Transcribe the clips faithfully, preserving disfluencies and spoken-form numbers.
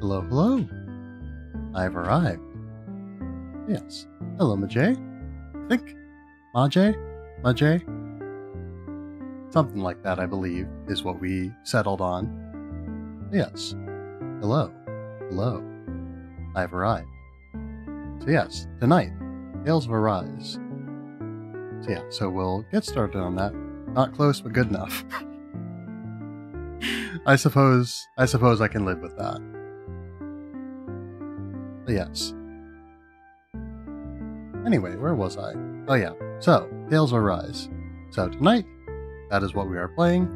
Hello, hello. I've arrived. Yes. Hello, Majay. I think. Majay? Majay? Something like that, I believe, is what we settled on. Yes. Hello. Hello. I've arrived. So yes, tonight, Tales of Arise. So yeah, so we'll get started on that. Not close, but good enough. I suppose, I suppose I can live with that. But yes. Anyway, where was I? Oh yeah, so, Tales of Arise. So tonight, that is what we are playing.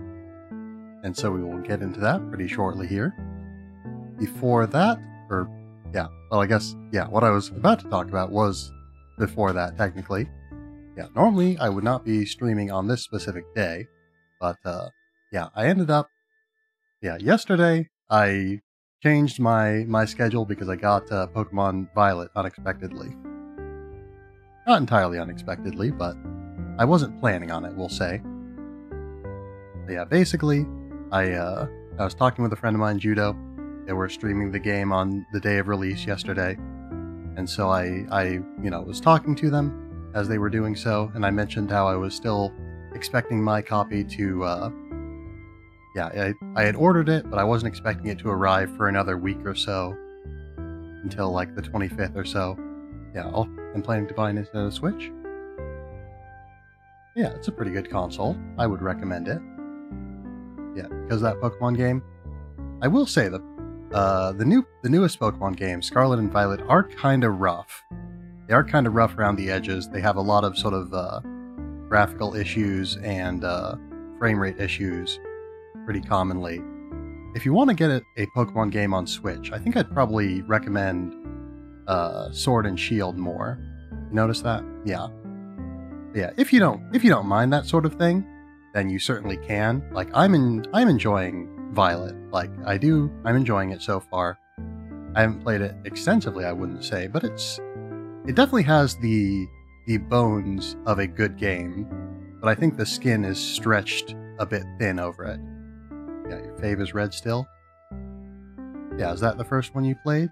And so we will get into that pretty shortly here. Before that, or yeah, well I guess, yeah, what I was about to talk about was before that, technically. Yeah, normally I would not be streaming on this specific day, but uh, yeah, I ended up, yeah, yesterday I changed my, my schedule because I got uh, Pokemon Violet unexpectedly. Not entirely unexpectedly, but I wasn't planning on it, we'll say. But yeah, basically, I uh, I was talking with a friend of mine, Judo. They were streaming the game on the day of release yesterday, and so I, I you know, was talking to them as they were doing so, and I mentioned how I was still expecting my copy to, uh, yeah, I, I had ordered it, but I wasn't expecting it to arrive for another week or so, until like the twenty-fifth or so. Yeah, I'll, I'm planning to buy an Nintendo Switch. Yeah, it's a pretty good console. I would recommend it. Yeah, because that Pokemon game. I will say that uh, the new, the newest Pokemon game, Scarlet and Violet, are kind of rough. They are kind of rough around the edges. They have a lot of sort of uh, graphical issues and uh, frame rate issues pretty commonly. If you want to get a, a Pokemon game on Switch, I think I'd probably recommend uh, Sword and Shield more. You notice that? Yeah. Yeah, if you don't if you don't mind that sort of thing, then you certainly can. Like I'm in I'm enjoying Violet. Like I do I'm enjoying it so far. I haven't played it extensively, I wouldn't say, but it's it definitely has the the bones of a good game, but I think the skin is stretched a bit thin over it. Yeah, your fave is red still. Yeah, is that the first one you played?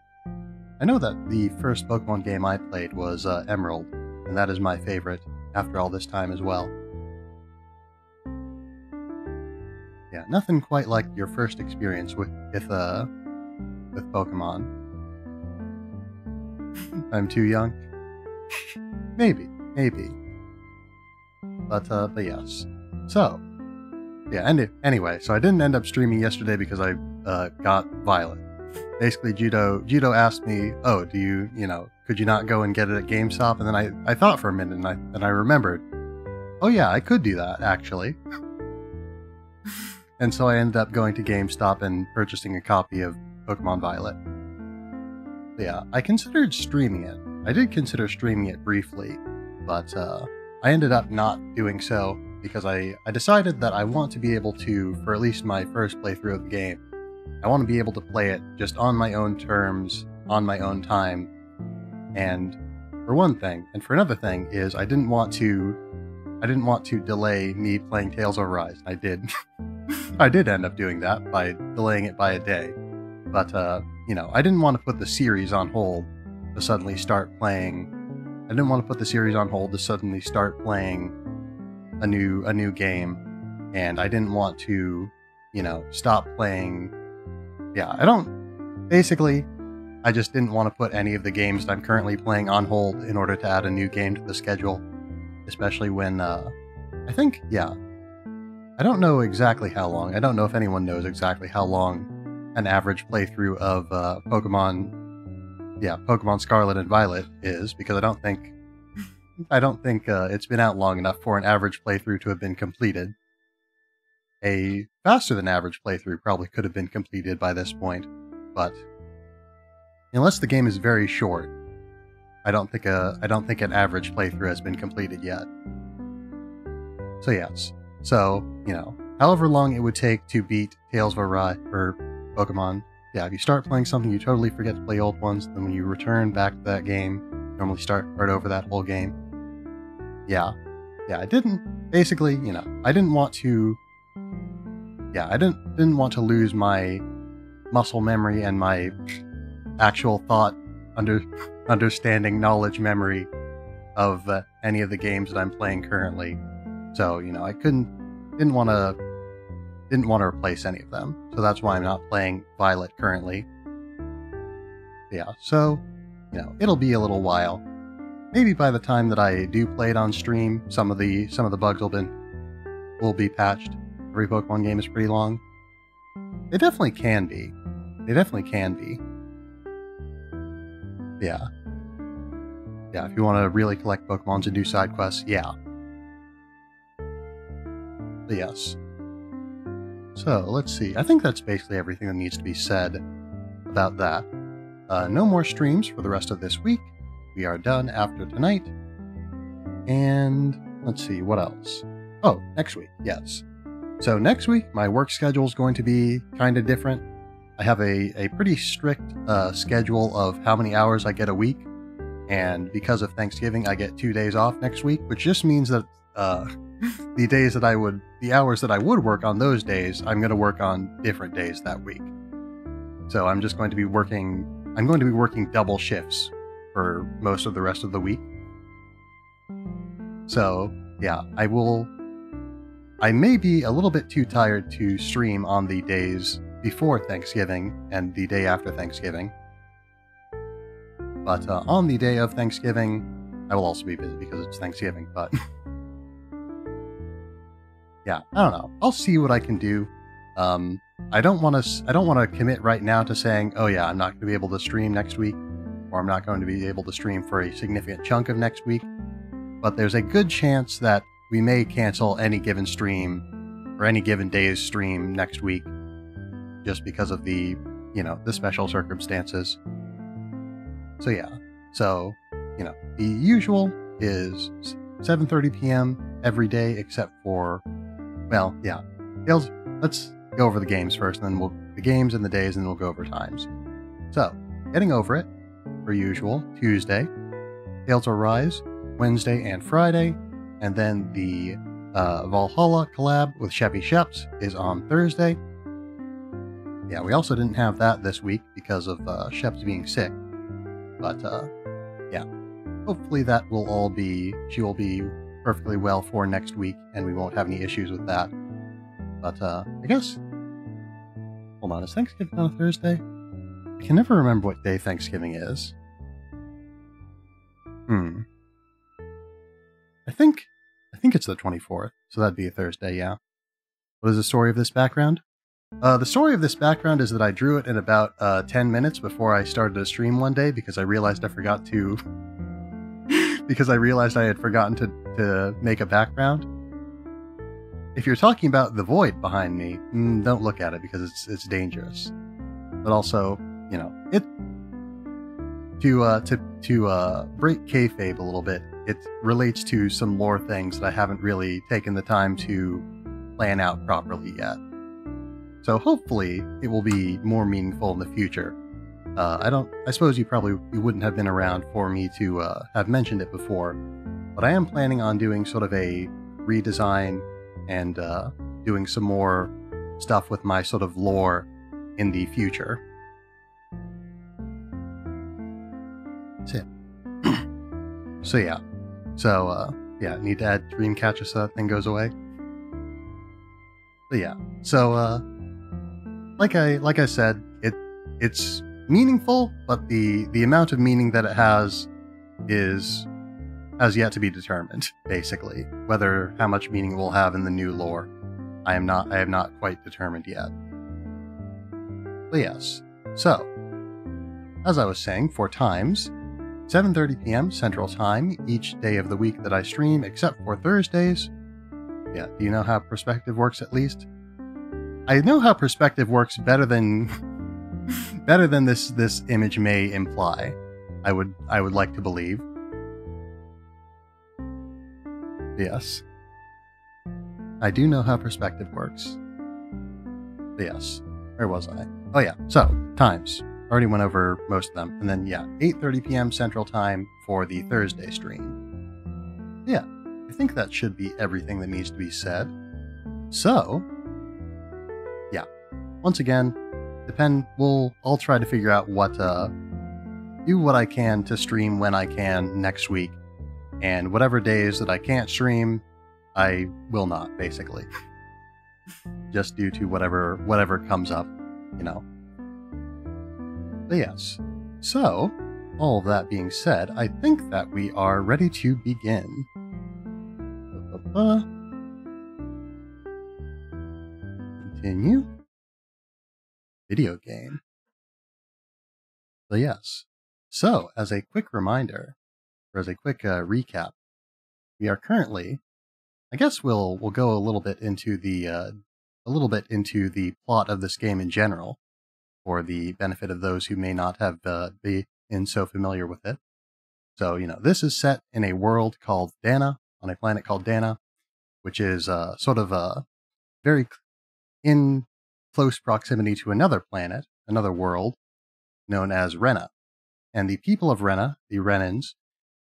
I know that the first Pokemon game I played was uh, Emerald, and that is my favorite after all this time as well. Yeah, nothing quite like your first experience with with, uh, with Pokemon. I'm too young. Maybe, maybe. But uh, but yes. So yeah, and it, anyway, so I didn't end up streaming yesterday because I uh, got Violet. Basically, Judo Judo asked me, "Oh, do you you know could you not go and get it at GameStop?" And then I I thought for a minute, and I and I remembered, oh yeah, I could do that actually. And so I ended up going to GameStop and purchasing a copy of Pokemon Violet. Yeah, I considered streaming it. I did consider streaming it briefly, but uh, I ended up not doing so because I, I decided that I want to be able to, for at least my first playthrough of the game, I want to be able to play it just on my own terms, on my own time, and for one thing, and for another thing is I didn't want to I didn't want to delay me playing Tales of Arise. I did. I did end up doing that by delaying it by a day. But, uh, you know, I didn't want to put the series on hold to suddenly start playing... I didn't want to put the series on hold to suddenly start playing a new, a new game. And I didn't want to, you know, stop playing... Yeah, I don't... Basically, I just didn't want to put any of the games that I'm currently playing on hold in order to add a new game to the schedule. Especially when, uh, I think, yeah, I don't know exactly how long, I don't know if anyone knows exactly how long an average playthrough of uh, Pokemon, yeah, Pokemon Scarlet and Violet is, because I don't think, I don't think uh, it's been out long enough for an average playthrough to have been completed. A faster than average playthrough probably could have been completed by this point, but unless the game is very short, I don't think a I don't think an average playthrough has been completed yet. So yes, so you know, however long it would take to beat Tales of Arise or Pokemon, yeah. If you start playing something, you totally forget to play old ones. Then when you return back to that game, you normally start right over that whole game. Yeah, yeah. I didn't basically, you know, I didn't want to. Yeah, I didn't didn't want to lose my muscle memory and my actual thought, under understanding, knowledge, memory of uh, any of the games that I'm playing currently. So, you know, I couldn't, didn't want to, didn't want to replace any of them. So that's why I'm not playing Violet currently. Yeah, so, you know, it'll be a little while. Maybe by the time that I do play it on stream, some of the some of the bugs will been will be patched. Every Pokemon game is pretty long. They definitely can be. They definitely can be. Yeah. Yeah, if you want to really collect Pokemons and do side quests, yeah. But yes. So, let's see. I think that's basically everything that needs to be said about that. Uh, no more streams for the rest of this week. We are done after tonight. And let's see, what else? Oh, next week, yes. So next week, my work schedule is going to be kind of different. I have a, a pretty strict uh, schedule of how many hours I get a week. And because of Thanksgiving, I get two days off next week, which just means that uh, the days that I would, the hours that I would work on those days, I'm going to work on different days that week. So I'm just going to be working, I'm going to be working double shifts for most of the rest of the week. So, yeah, I will... I may be a little bit too tired to stream on the days before Thanksgiving and the day after Thanksgiving. But uh, on the day of Thanksgiving, I will also be busy because it's Thanksgiving, but... yeah, I don't know. I'll see what I can do. Um, I don't want to I don't want to commit right now to saying, oh yeah, I'm not going to be able to stream next week, or I'm not going to be able to stream for a significant chunk of next week, but there's a good chance that we may cancel any given stream or any given day's stream next week just because of the, you know, the special circumstances. So yeah, so, you know, the usual is seven thirty p m every day except for, well, yeah, let's go over the games first, and then we'll, the games and the days, and then we'll go over times. So, getting over it, per usual, Tuesday, Tales of Arise, Wednesday and Friday, and then the uh, Valhalla collab with Chevy Sheps is on Thursday. Yeah, we also didn't have that this week because of uh, Sheps being sick, but uh, yeah, hopefully that will all be, she will be perfectly well for next week, and we won't have any issues with that. But uh, I guess, hold on, is Thanksgiving on a Thursday? I can never remember what day Thanksgiving is. Hmm. I think, I think it's the twenty-fourth, so that'd be a Thursday, yeah. What is the story of this background? Uh, the story of this background is that I drew it in about uh, ten minutes before I started to stream one day because I realized I forgot to... because I realized I had forgotten to, to make a background. If you're talking about the void behind me, mm, don't look at it because it's, it's dangerous. But also, you know, it to uh, to to uh, break kayfabe a little bit. It relates to some lore things that I haven't really taken the time to plan out properly yet. So hopefully, it will be more meaningful in the future. Uh, I don't. I suppose you probably you wouldn't have been around for me to uh, have mentioned it before, but I am planning on doing sort of a redesign and uh, doing some more stuff with my sort of lore in the future. That's it. So yeah. So uh yeah, need to add Dreamcatcher so that thing goes away. But yeah. So uh like I like I said, it it's meaningful, but the the amount of meaning that it has is has yet to be determined, basically. Whether how much meaning it will have in the new lore. I am not I am not quite determined yet. But yes, so, as I was saying, for times, seven thirty p m Central Time each day of the week that I stream, except for Thursdays. Yeah, do you know how perspective works at least? I know how perspective works better than better than this this image may imply. I would I would like to believe. Yes. I do know how perspective works. Yes. Where was I? Oh yeah, so, times. Already went over most of them. And then, yeah, eight thirty p m Central Time for the Thursday stream. Yeah, I think that should be everything that needs to be said. So, yeah, once again, depend, we'll, I'll try to figure out what, uh, do what I can to stream when I can next week. And whatever days that I can't stream, I will not, basically. Just due to whatever, whatever comes up, you know. But yes. So, all of that being said, I think that we are ready to begin. Continue. Video game. So yes. So, as a quick reminder, or as a quick uh, recap, we are currently, I guess we'll we'll go a little bit into the uh, a little bit into the plot of this game in general, for the benefit of those who may not have uh, been so familiar with it. So you know, this is set in a world called Dahna, on a planet called Dahna, which is uh, sort of a very in close proximity to another planet, another world known as Rena, and the people of Rena, the Renans,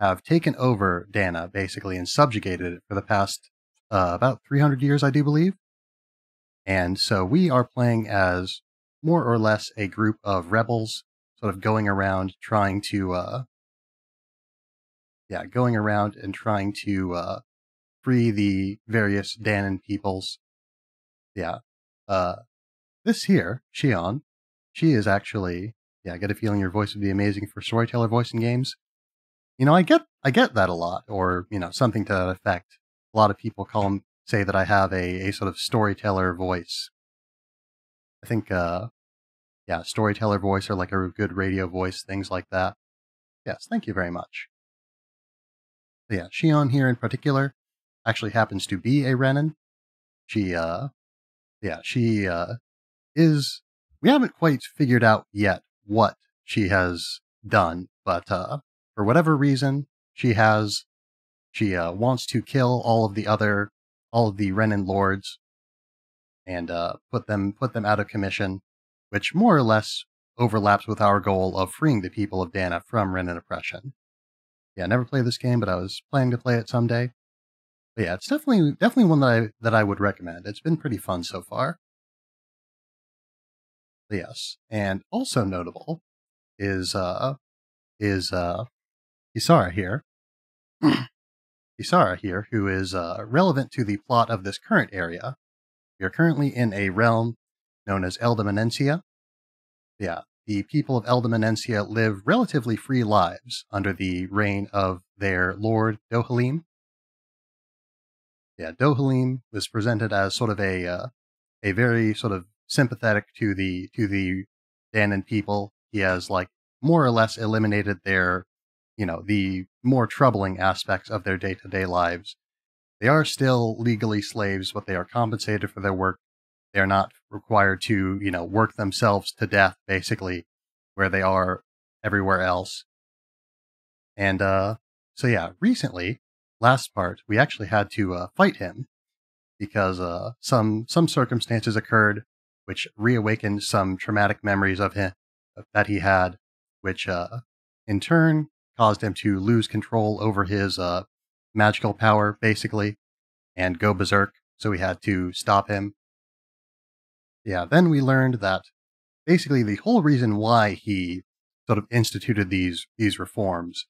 have taken over Dahna, basically, and subjugated it for the past uh, about three hundred years, I do believe. And so we are playing as more or less a group of rebels, sort of going around trying to, uh, yeah, going around and trying to uh, free the various Dahnan peoples. Yeah. Uh, this here, Shionne, she is actually, yeah, I get a feeling your voice would be amazing for storyteller voice in games. You know, I get I get that a lot, or, you know, something to that effect. A lot of people call him, say that I have a, a sort of storyteller voice. I think, uh, yeah, storyteller voice or like a good radio voice, things like that. Yes, thank you very much. But yeah, Shionne here in particular actually happens to be a Renan. She, uh, yeah, she uh, is, we haven't quite figured out yet what she has done, but, uh, for whatever reason, she has, she uh, wants to kill all of the other, all of the Renan lords, and uh, put them put them out of commission, which more or less overlaps with our goal of freeing the people of Dahna from Renan oppression. Yeah, I never played this game, but I was planning to play it someday. But yeah, it's definitely definitely one that I that I would recommend. It's been pretty fun so far. But yes, and also notable is uh is uh. Kisara here, Kisara here, who is uh, relevant to the plot of this current area. We are currently in a realm known as Elde Menancia. Yeah, the people of Elde Menancia live relatively free lives under the reign of their lord Dohalim. Yeah, Dohalim was presented as sort of a uh, a very sort of sympathetic to the to the Dahnan people. He has like more or less eliminated their, you know, the more troubling aspects of their day-to-day lives. They are still legally slaves, but they are compensated for their work. They are not required to, you know, work themselves to death, basically, where they are everywhere else. And, uh, so yeah, recently, last part, we actually had to uh, fight him because uh, some, some circumstances occurred which reawakened some traumatic memories of him that he had, which, uh, in turn, caused him to lose control over his uh, magical power, basically, and go berserk, so we had to stop him. Yeah, then we learned that basically the whole reason why he sort of instituted these, these reforms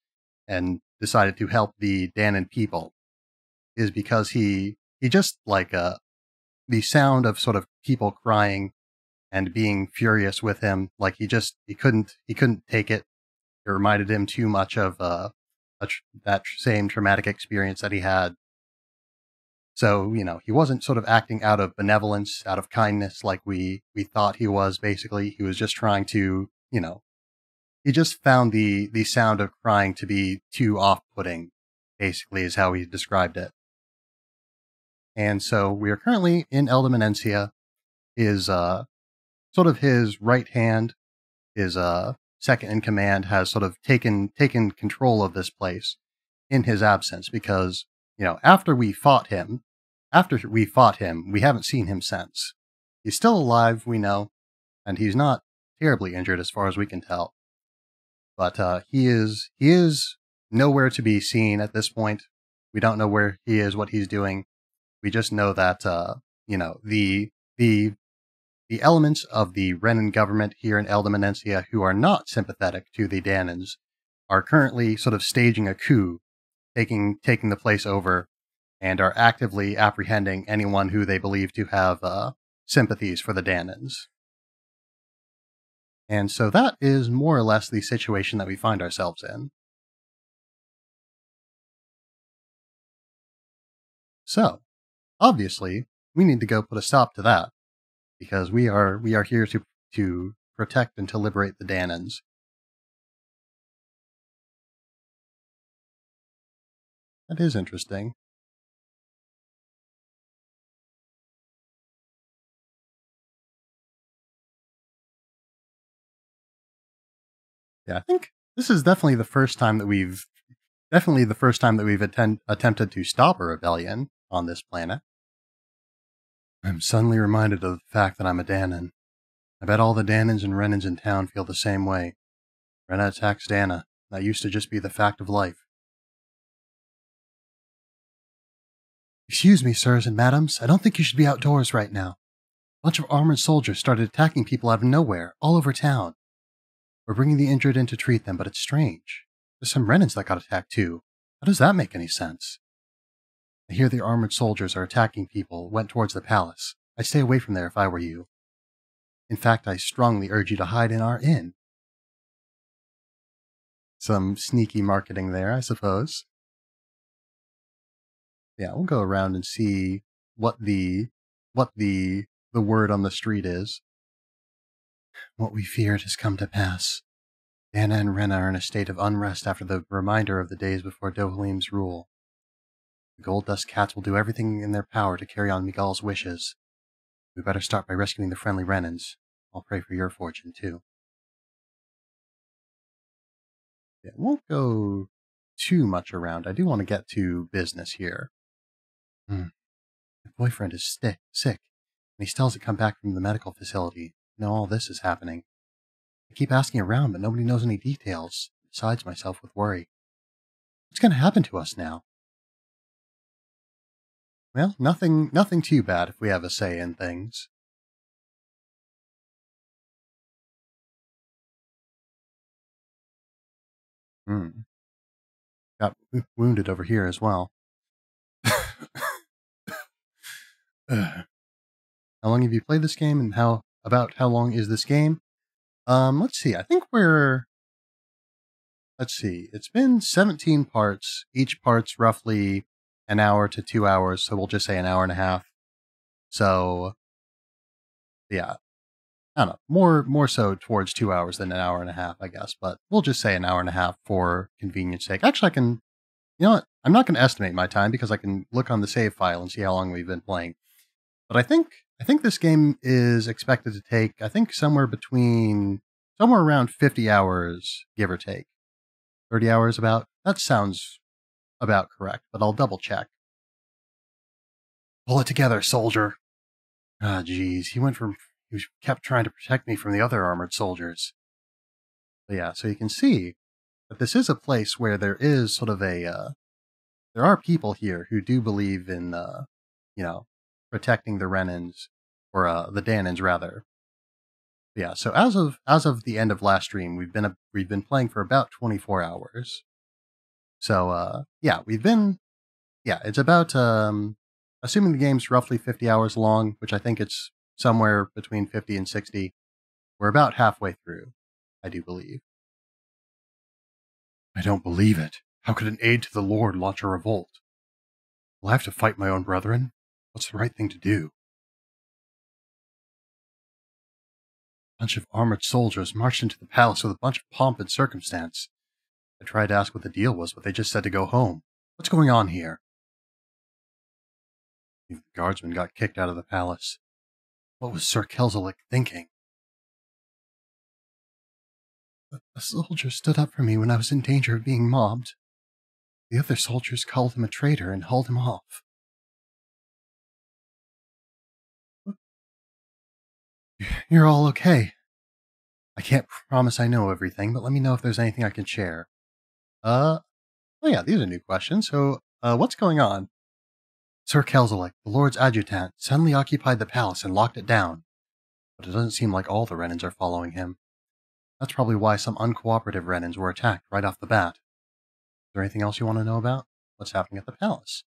and decided to help the Dahnan people is because he, he just, like, uh, the sound of sort of people crying and being furious with him, like, he just, he couldn't, he couldn't take it. It reminded him too much of uh, a tr that same traumatic experience that he had. So, you know, he wasn't sort of acting out of benevolence, out of kindness, like we, we thought he was, basically. He was just trying to, you know, he just found the, the sound of crying to be too off-putting, basically, is how he described it. And so we are currently in Elde Menancia. His, uh, sort of his right hand, his, uh, second in command, has sort of taken taken control of this place in his absence, because, you know, after we fought him, after we fought him, we haven't seen him since. He's still alive, we know, and he's not terribly injured as far as we can tell. But uh, he is he is nowhere to be seen at this point. We don't know where he is, what he's doing. We just know that uh, you know, the the the elements of the Renan government here in Elde Menancia who are not sympathetic to the Danans are currently sort of staging a coup, taking taking the place over, and are actively apprehending anyone who they believe to have uh, sympathies for the Danans. And so that is more or less the situation that we find ourselves in. So, obviously, we need to go put a stop to that, because we are we are here to to protect and to liberate the Danans. That is interesting. Yeah, I think this is definitely the first time that we've definitely the first time that we've attempt, attempted to stop a rebellion on this planet. I'm suddenly reminded of the fact that I'm a Danan. I bet all the Danans and Renans in town feel the same way. Rena attacks Dahna. That used to just be the fact of life. Excuse me, sirs and madams, I don't think you should be outdoors right now. A bunch of armored soldiers started attacking people out of nowhere, all over town. We're bringing the injured in to treat them, but it's strange. There's some Renans that got attacked too. How does that make any sense? I hear the armored soldiers are attacking people, went towards the palace. I'd stay away from there if I were you. In fact, I strongly urge you to hide in our inn. Some sneaky marketing there, I suppose. Yeah, we'll go around and see what the what the the word on the street is. What we feared has come to pass. Dahna and Rena are in a state of unrest after the reminder of the days before Dohalim's rule. The Gold Dust Cats will do everything in their power to carry on Migal's wishes. We better start by rescuing the friendly Renans. I'll pray for your fortune, too. It won't go too much around. I do want to get to business here. Hmm. My boyfriend is sick, sick, and he still hasn't come back from the medical facility. Now all this is happening. I keep asking around, but nobody knows any details. Besides myself with worry. What's going to happen to us now? Well, nothing, nothing too bad if we have a say in things. Hmm. Got wounded over here as well. How long have you played this game, and how? About how long is this game? Um, let's see. I think we're... Let's see. It's been seventeen parts. Each part's roughly an hour to two hours. So we'll just say an hour and a half. So, yeah. I don't know. More, more so towards two hours than an hour and a half, I guess. But we'll just say an hour and a half for convenience sake. Actually, I can... You know what? I'm not going to estimate my time because I can look on the save file and see how long we've been playing. But I think... I think this game is expected to take, I think, somewhere between, somewhere around fifty hours, give or take. thirty hours about? That sounds about correct, but I'll double check. Pull it together, soldier. Ah, jeez, he went from, he kept trying to protect me from the other armored soldiers. But yeah, so you can see that this is a place where there is sort of a, uh, there are people here who do believe in, uh, you know, protecting the Renans, or uh, the Danans rather. Yeah. So as of as of the end of last stream, we've been a, we've been playing for about twenty-four hours. So uh, yeah, we've been yeah. It's about um, assuming the game's roughly fifty hours long, which I think it's somewhere between fifty and sixty. We're about halfway through, I do believe. I don't believe it. How could an aid to the Lord launch a revolt? Will I have to fight my own brethren? What's the right thing to do? A bunch of armored soldiers marched into the palace with a bunch of pomp and circumstance. I tried to ask what the deal was, but they just said to go home. What's going on here? Even the guardsman got kicked out of the palace. What was Sir Kelzelik thinking? A soldier stood up for me when I was in danger of being mobbed. The other soldiers called him a traitor and hauled him off. You're all okay. I can't promise I know everything, but let me know if there's anything I can share. Uh, oh yeah, these are new questions. So, uh, what's going on? Sir Kelzelik, the Lord's adjutant, suddenly occupied the palace and locked it down. but it doesn't seem like all the Renans are following him. That's probably why some uncooperative Renans were attacked right off the bat. Is there anything else you want to know about? What's happening at the palace?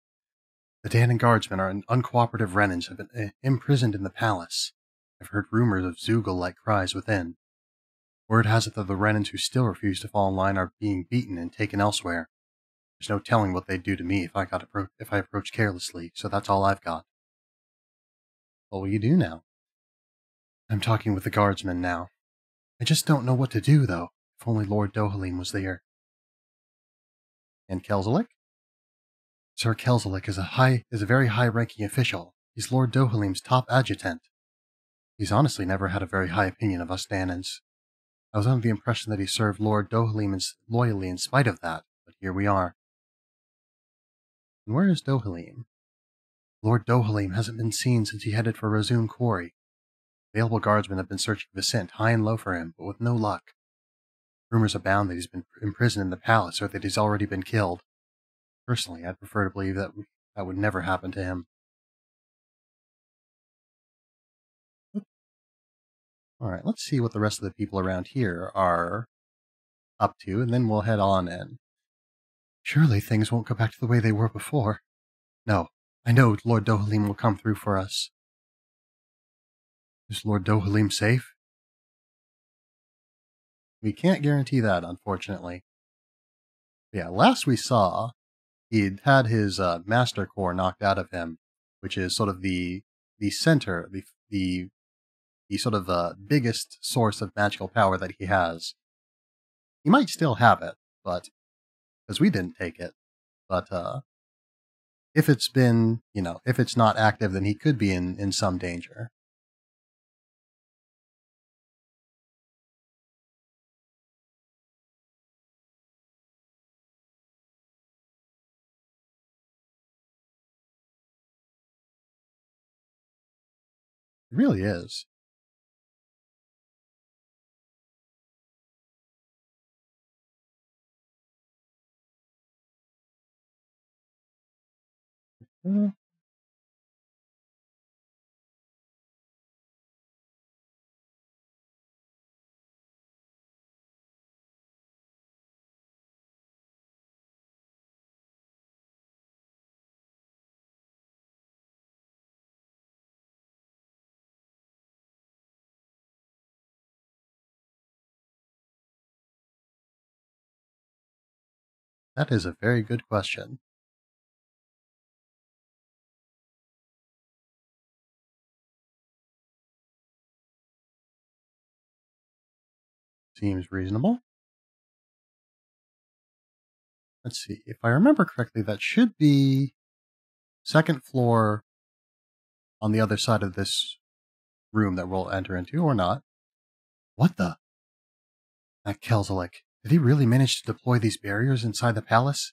The Danon guardsmen are uncooperative Renans have been uh, imprisoned in the palace. I've heard rumors of Zoogle-like cries within. Word has it that the Renans who still refuse to fall in line are being beaten and taken elsewhere. There's no telling what they'd do to me if I got appro if I approach carelessly, so that's all I've got. What will you do now? I'm talking with the guardsmen now. I just don't know what to do, though. If only Lord Dohalim was there. And Kelzelik? Sir Kelzelik is a high is a very high-ranking official. He's Lord Dohalim's top adjutant. He's honestly never had a very high opinion of us Danans. I was under the impression that he served Lord Dohalim loyally in spite of that, but here we are. And where is Dohalim? Lord Dohalim hasn't been seen since he headed for Rosum Quarry. Available guardsmen have been searching Viscint high and low for him, but with no luck. Rumors abound that he's been imprisoned in the palace or that he's already been killed. Personally, I'd prefer to believe that that would never happen to him. Alright, let's see what the rest of the people around here are up to, and then we'll head on in. Surely things won't go back to the way they were before. No. I know Lord Dohalim will come through for us. Is Lord Dohalim safe? We can't guarantee that, unfortunately. Yeah, last we saw, he'd had his uh, Master Core knocked out of him, which is sort of the the center, the the, the sort of uh, biggest source of magical power that he has. He might still have it, but because we didn't take it, but. Uh, If it's been, you know, if it's not active, then he could be in, in some danger. It really is. That is a very good question. Seems reasonable. Let's see. If I remember correctly, that should be second floor on the other side of this room that we'll enter into, or not. What the? That Kelzelik. Did he really manage to deploy these barriers inside the palace?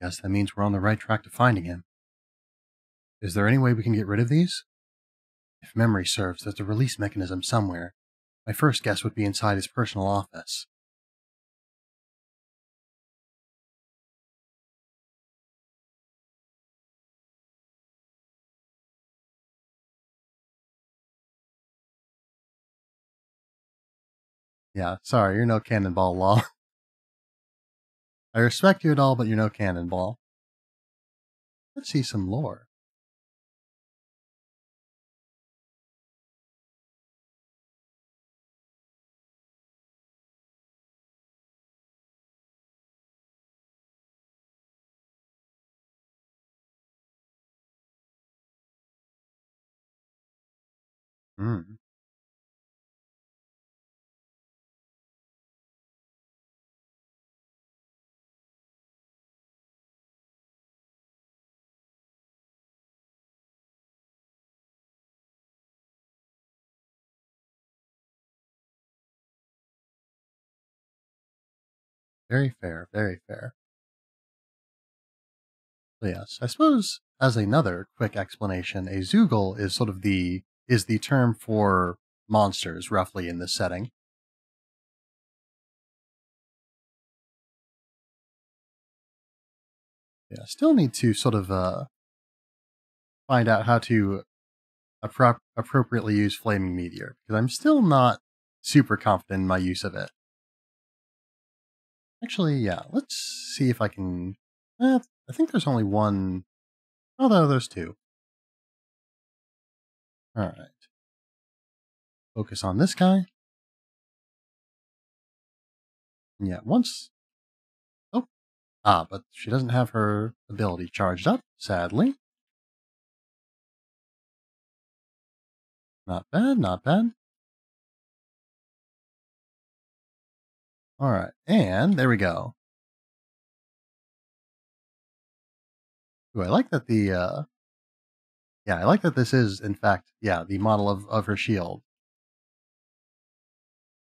Yes, that means we're on the right track to finding him. Is there any way we can get rid of these? If memory serves, there's a release mechanism somewhere. My first guess would be inside his personal office. Yeah, sorry, you're no cannonball, Law. I respect you at all, but you're no cannonball. Let's see some lore. Hmm. Very fair, very fair. So yes, I suppose as another quick explanation, a Zoogle is sort of the is the term for monsters, roughly, in this setting. Yeah, still need to sort of uh, find out how to appro appropriately use Flaming Meteor, because I'm still not super confident in my use of it. Actually, yeah, let's see if I can... Eh, I think there's only one... Although there's two. Alright. Focus on this guy. And yeah, once... Oh. Ah, but she doesn't have her ability charged up, sadly. Not bad, not bad. Alright, and there we go. Ooh, I like that the, uh, yeah, I like that this is, in fact, yeah, the model of, of her shield.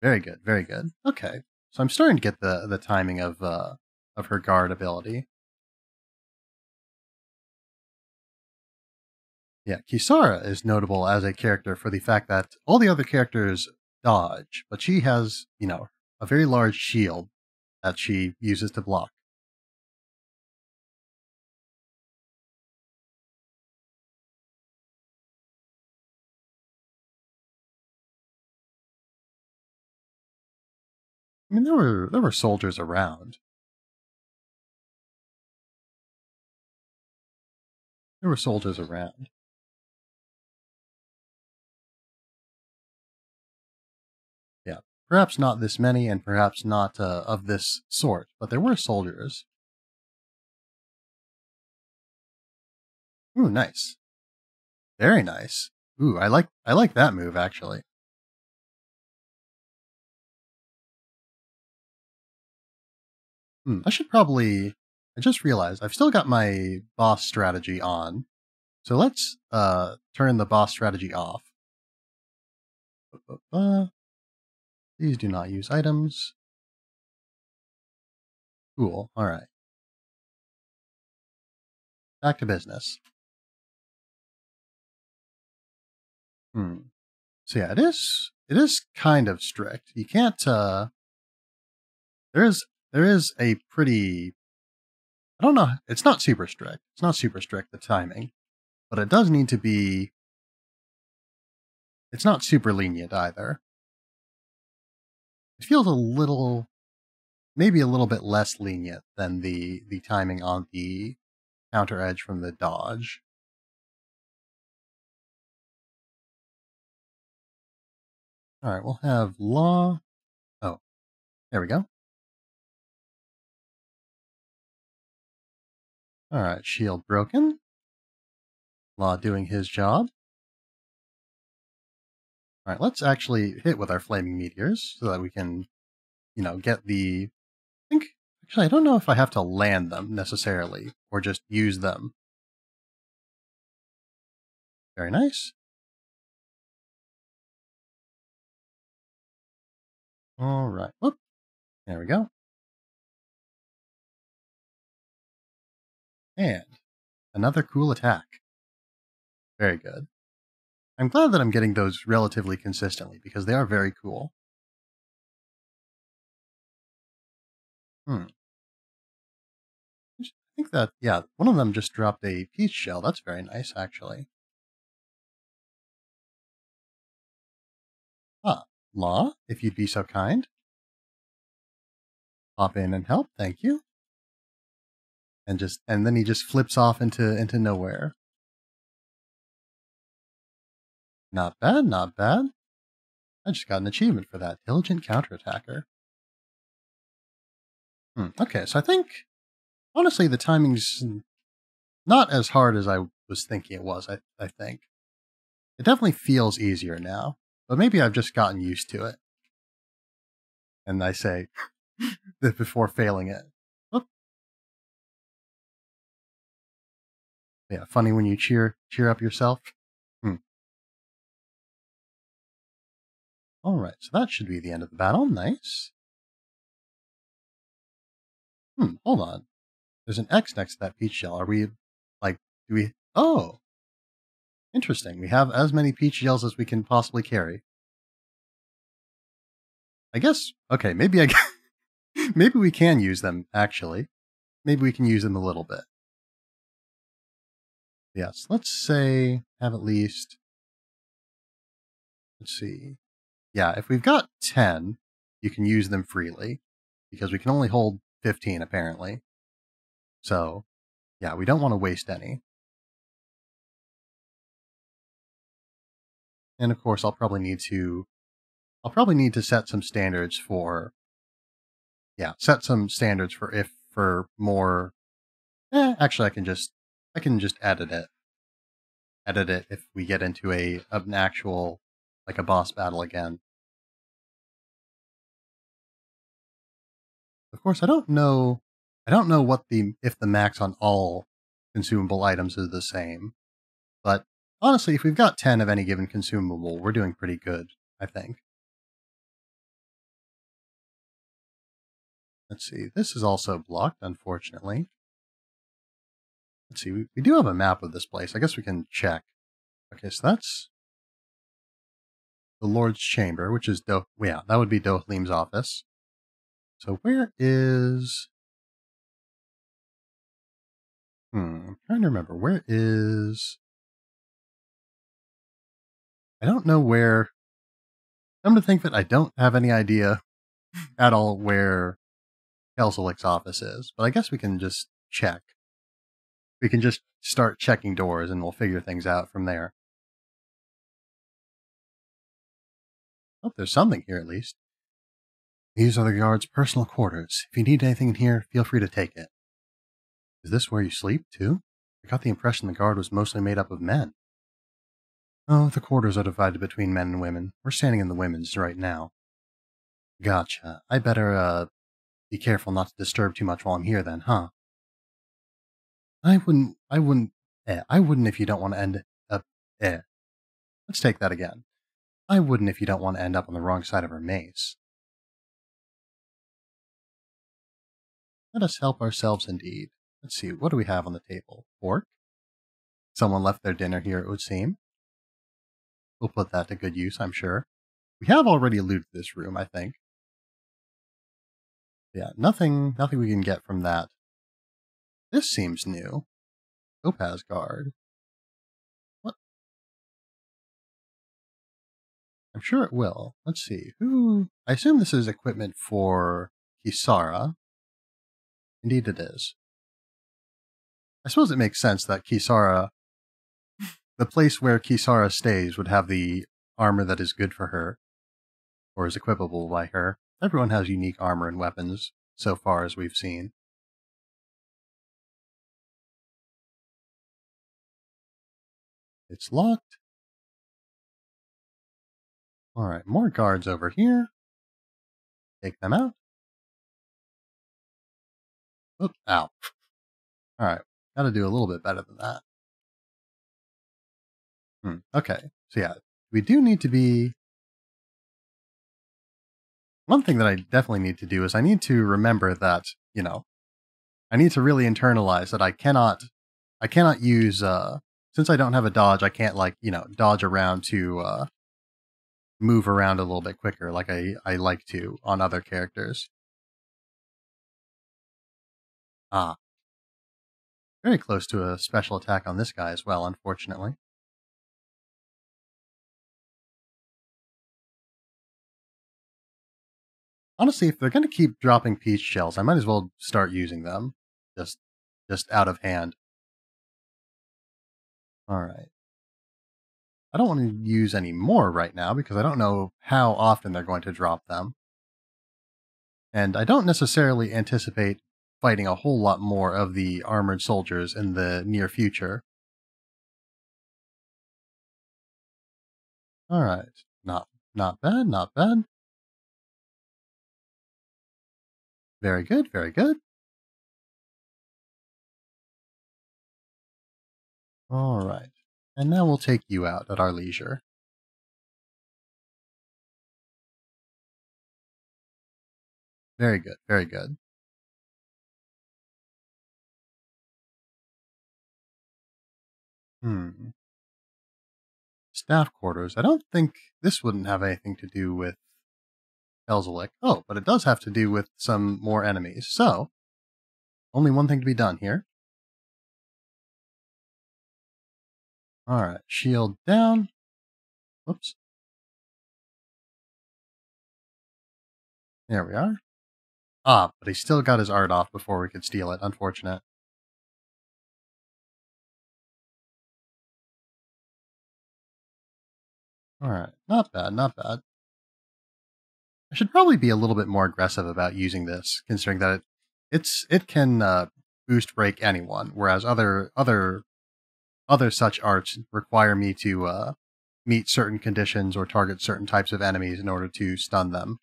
Very good, very good. Okay, so I'm starting to get the, the timing of, uh, of her guard ability. Yeah, Kisara is notable as a character for the fact that all the other characters dodge, but she has, you know, a very large shield that she uses to block. I mean, there were there were soldiers around. There were soldiers around. Yeah, perhaps not this many, and perhaps not uh, of this sort, but there were soldiers. Ooh, nice, very nice. Ooh, I like I like that move actually. I should probably, I just realized I've still got my boss strategy on. So let's uh, turn the boss strategy off. Please do not use items. Cool. All right. Back to business. Hmm. So yeah, it is, it is kind of strict. You can't, uh, there is, There is a pretty, I don't know, it's not super strict. It's not super strict, the timing, but it does need to be, it's not super lenient either. It feels a little, maybe a little bit less lenient than the, the timing on the counter edge from the dodge. All right, we'll have Law. Oh, there we go. All right, shield broken. Law doing his job. All right, let's actually hit with our flaming meteors so that we can, you know, get the... I think, actually, I don't know if I have to land them necessarily or just use them. Very nice. All right, whoop. There we go. And another cool attack. Very good. I'm glad that I'm getting those relatively consistently because they are very cool. Hmm. I think that, yeah, one of them just dropped a peach shell. That's very nice, actually. Ah, Law, if you'd be so kind. Hop in and help. Thank you. And just and then he just flips off into into nowhere. Not bad, not bad. I just got an achievement for that. Diligent counterattacker. Hmm. Okay, so I think honestly the timing's not as hard as I was thinking it was, I I think. It definitely feels easier now, but maybe I've just gotten used to it. And I say that before failing it. Yeah, funny when you cheer cheer up yourself. Hmm. All right, so that should be the end of the battle. Nice. Hmm, hold on. There's an X next to that peach shell. Are we, like, do we... Oh! Interesting. We have as many peach shells as we can possibly carry. I guess... Okay, maybe I... maybe we can use them, actually. Maybe we can use them a little bit. Yes, let's say have at least Let's see. Yeah, if we've got ten, you can use them freely because we can only hold fifteen apparently. So yeah, we don't want to waste any. And of course, I'll probably need to, I'll probably need to set some standards for, yeah, set some standards for if, for more, eh, actually I can just, I can just edit it, edit it if we get into a, an actual, like a boss battle again. Of course, I don't know, I don't know what the, if the max on all consumable items is the same, but honestly, if we've got ten of any given consumable, we're doing pretty good, I think. Let's see, this is also blocked, unfortunately. Let's see, we, we do have a map of this place. I guess we can check. Okay, so that's the Lord's Chamber, which is, Do yeah, that would be Dohalim's office. So where is... Hmm, I'm trying to remember. Where is... I don't know where... Come to think of it, I don't have any idea at all where Kelzelik's office is, but I guess we can just check. We can just start checking doors and we'll figure things out from there. Oh, there's something here at least. These are the guards' personal quarters. If you need anything in here, feel free to take it. Is this where you sleep, too? I got the impression the guard was mostly made up of men. Oh, the quarters are divided between men and women. We're standing in the women's right now. Gotcha. I better, uh, be careful not to disturb too much while I'm here then, huh? I wouldn't, I wouldn't, eh, I wouldn't if you don't want to end up, eh. Let's take that again. I wouldn't if you don't want to end up on the wrong side of her maze. Let us help ourselves indeed. Let's see, what do we have on the table? Pork? Someone left their dinner here, it would seem. We'll put that to good use, I'm sure. We have already looted this room, I think. Yeah, nothing, nothing we can get from that. This seems new. Topaz Guard. What? I'm sure it will. Let's see. Who? I assume this is equipment for Kisara. Indeed it is. I suppose it makes sense that Kisara, the place where Kisara stays, would have the armor that is good for her, or is equipable by her. Everyone has unique armor and weapons, so far as we've seen. It's locked. Alright, more guards over here. Take them out. Oop, ow. Alright, gotta do a little bit better than that. Hmm, okay, so yeah, we do need to be... One thing that I definitely need to do is I need to remember that, you know, I need to really internalize that I cannot, I cannot use, uh, since I don't have a dodge, I can't, like, you know, dodge around to, uh, move around a little bit quicker like I, I like to on other characters. Ah. Very close to a special attack on this guy as well, unfortunately. Honestly, if they're going to keep dropping peach shells, I might as well start using them. Just just out of hand. Alright. I don't want to use any more right now, because I don't know how often they're going to drop them. And I don't necessarily anticipate fighting a whole lot more of the armored soldiers in the near future. Alright. Not, not bad, not bad. Very good, very good. All right. And now we'll take you out at our leisure. Very good, very good. Hmm. Staff quarters. I don't think this wouldn't have anything to do with Kelzelik. Oh, but it does have to do with some more enemies. So, only one thing to be done here. Alright, shield down. Whoops. There we are. Ah, but he still got his art off before we could steal it. Unfortunate. Alright, not bad, not bad. I should probably be a little bit more aggressive about using this, considering that it, it's, it can uh, boost break anyone, whereas other other other such arts require me to uh, meet certain conditions or target certain types of enemies in order to stun them.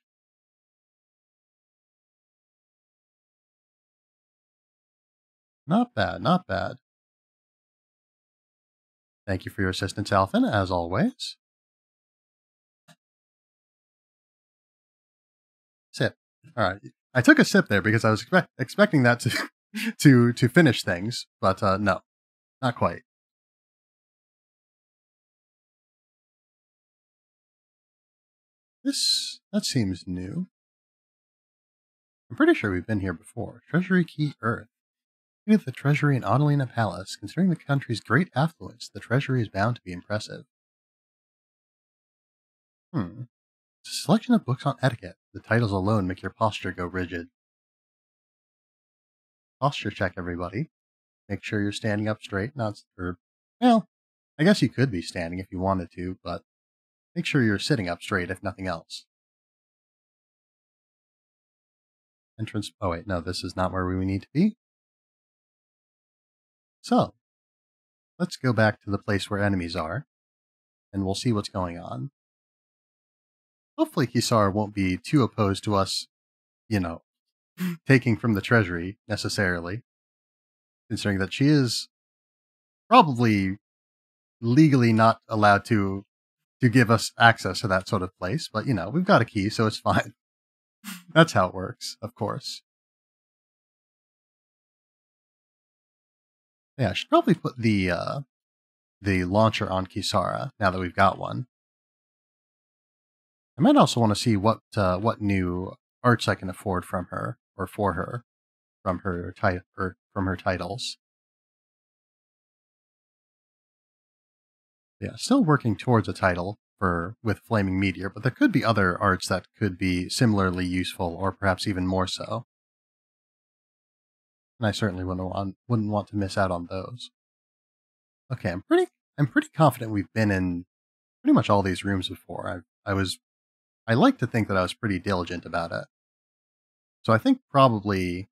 Not bad, not bad. Thank you for your assistance, Alphen, as always. Sip. All right. I took a sip there because I was expect expecting that to to to finish things, but uh, no, not quite. This that seems new. I'm pretty sure we've been here before. Treasury Key Earth. With the treasury in Adelina Palace, considering the country's great affluence, the treasury is bound to be impressive. Hmm. It's a selection of books on etiquette. The titles alone make your posture go rigid. Posture check, everybody. Make sure you're standing up straight, not... Or, well, I guess you could be standing if you wanted to, but make sure you're sitting up straight, if nothing else. Entrance... Oh, wait, no, this is not where we need to be. So, let's go back to the place where enemies are, and we'll see what's going on. Hopefully Kisara won't be too opposed to us, you know, taking from the treasury, necessarily. Considering that she is probably legally not allowed to to give us access to that sort of place. But, you know, we've got a key, so it's fine. That's how it works, of course. Yeah, I should probably put the, uh, the launcher on Kisara, now that we've got one. I might also want to see what uh, what new arts I can afford from her or for her from her title or from her titles. Yeah, still working towards a title for with Flaming Meteor, but there could be other arts that could be similarly useful or perhaps even more so. And I certainly wouldn't want wouldn't want to miss out on those. Okay, I'm pretty I'm pretty confident we've been in pretty much all these rooms before. I I was I like to think that I was pretty diligent about it. So I think probably,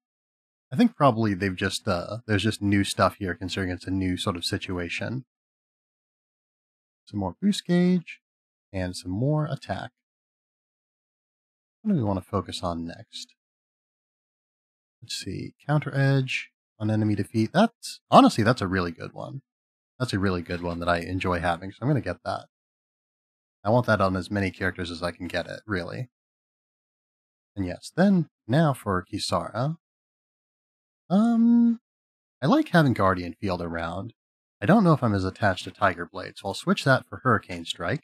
I think probably they've just, uh, there's just new stuff here considering it's a new sort of situation. Some more boost gauge and some more attack. What do we want to focus on next? Let's see, counter edge on enemy defeat. That's, honestly, that's a really good one. That's a really good one that I enjoy having, so I'm going to get that. I want that on as many characters as I can get it, really. And yes, then, now for Kisara. Um, I like having Guardian Field around. I don't know if I'm as attached to Tiger Blade, so I'll switch that for Hurricane Strike.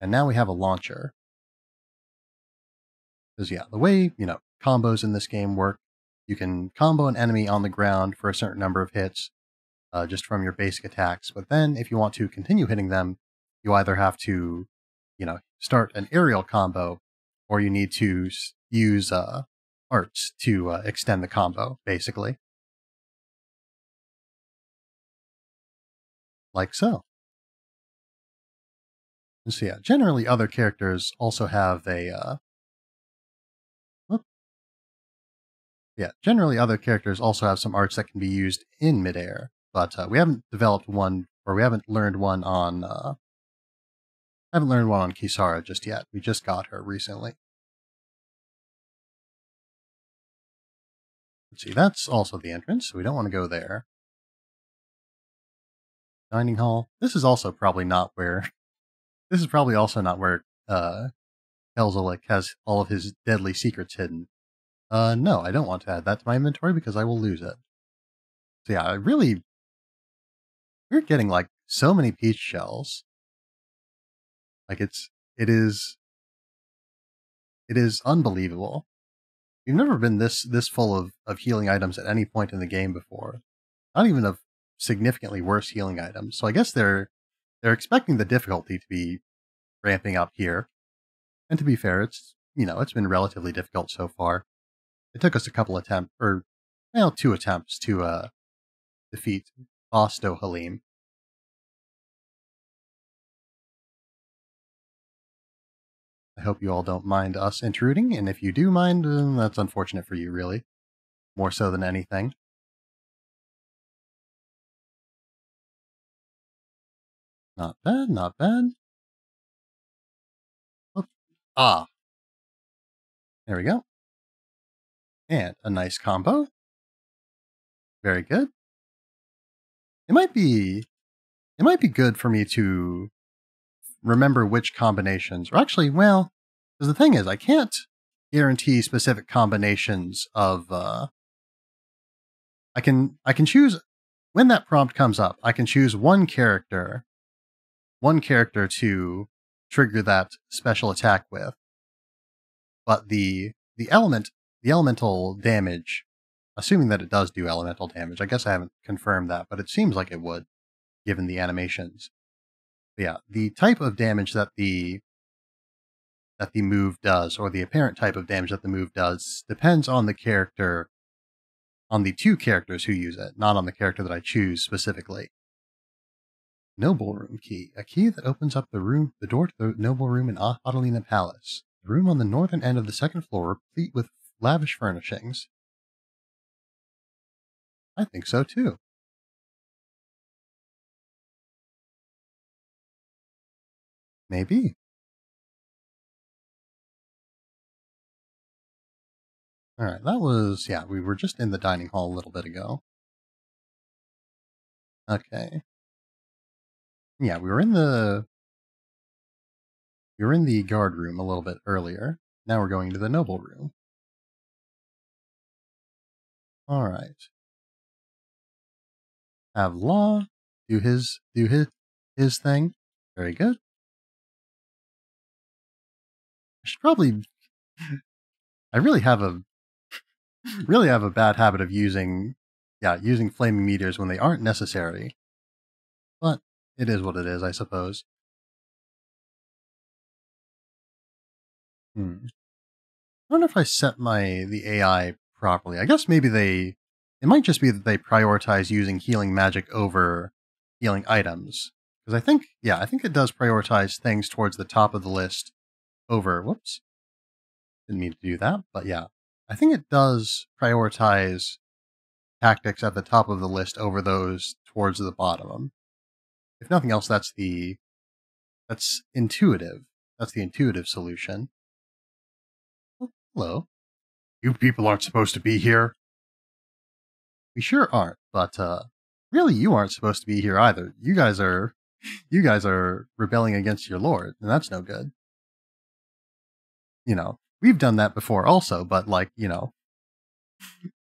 And now we have a launcher. Because yeah, the way, you know, combos in this game work, you can combo an enemy on the ground for a certain number of hits, uh, just from your basic attacks. But then, if you want to continue hitting them, you either have to, you know, start an aerial combo, or you need to use uh, arts to uh, extend the combo, basically. Like so. And so yeah, generally other characters also have a... Uh, whoop. Yeah, generally other characters also have some arts that can be used in midair, but uh, we haven't developed one, or we haven't learned one on... Uh, I haven't learned one on Kisara just yet. We just got her recently. Let's see, that's also the entrance, so we don't want to go there. Dining hall. This is also probably not where... This is probably also not where uh, Kelzelik has all of his deadly secrets hidden. Uh, no, I don't want to add that to my inventory because I will lose it. So yeah, I really... We're getting, like, so many peach shells. Like it's, it is, it is unbelievable. We've never been this, this full of, of healing items at any point in the game before. Not even of significantly worse healing items. So I guess they're, they're expecting the difficulty to be ramping up here. And to be fair, it's, you know, it's been relatively difficult so far. It took us a couple attempts, or, well, two attempts to uh, defeat boss Dohalim. I hope you all don't mind us intruding, and if you do mind, uh, that's unfortunate for you, really. More so than anything. Not bad, not bad. Oops. Ah. There we go. And a nice combo. Very good. It might be, it might be good for me to remember which combinations, or actually, well, because the thing is, I can't guarantee specific combinations of, uh, I can, I can choose, when that prompt comes up, I can choose one character, one character to trigger that special attack with, but the, the element, the elemental damage, assuming that it does do elemental damage, I guess I haven't confirmed that, but it seems like it would, given the animations. Yeah, the type of damage that the that the move does, or the apparent type of damage that the move does, depends on the character, on the two characters who use it, not on the character that I choose specifically. Noble room key, a key that opens up the room, the door to the noble room in Adelina Palace, the room on the northern end of the second floor, replete with lavish furnishings. I think so too. Maybe. All right, that was, yeah, we were just in the dining hall a little bit ago. Okay. Yeah, we were in the, we were in the guard room a little bit earlier. Now we're going to the noble room. All right. Have Law do his, do his, his thing. Very good. I should probably, I really have a, really have a bad habit of using, yeah, using flaming meteors when they aren't necessary, but it is what it is, I suppose. Hmm. I don't know if I set my, the A I properly. I guess maybe they, it might just be that they prioritize using healing magic over healing items. Because I think, yeah, I think it does prioritize things towards the top of the list. Over, whoops, didn't mean to do that, but yeah, I think it does prioritize tactics at the top of the list over those towards the bottom. If nothing else, that's the, that's intuitive. That's the intuitive solution. Oh, hello. You people aren't supposed to be here. We sure aren't, but uh, really you aren't supposed to be here either. You guys are, you guys are rebelling against your lord, and that's no good. You know, we've done that before also, but like, you know,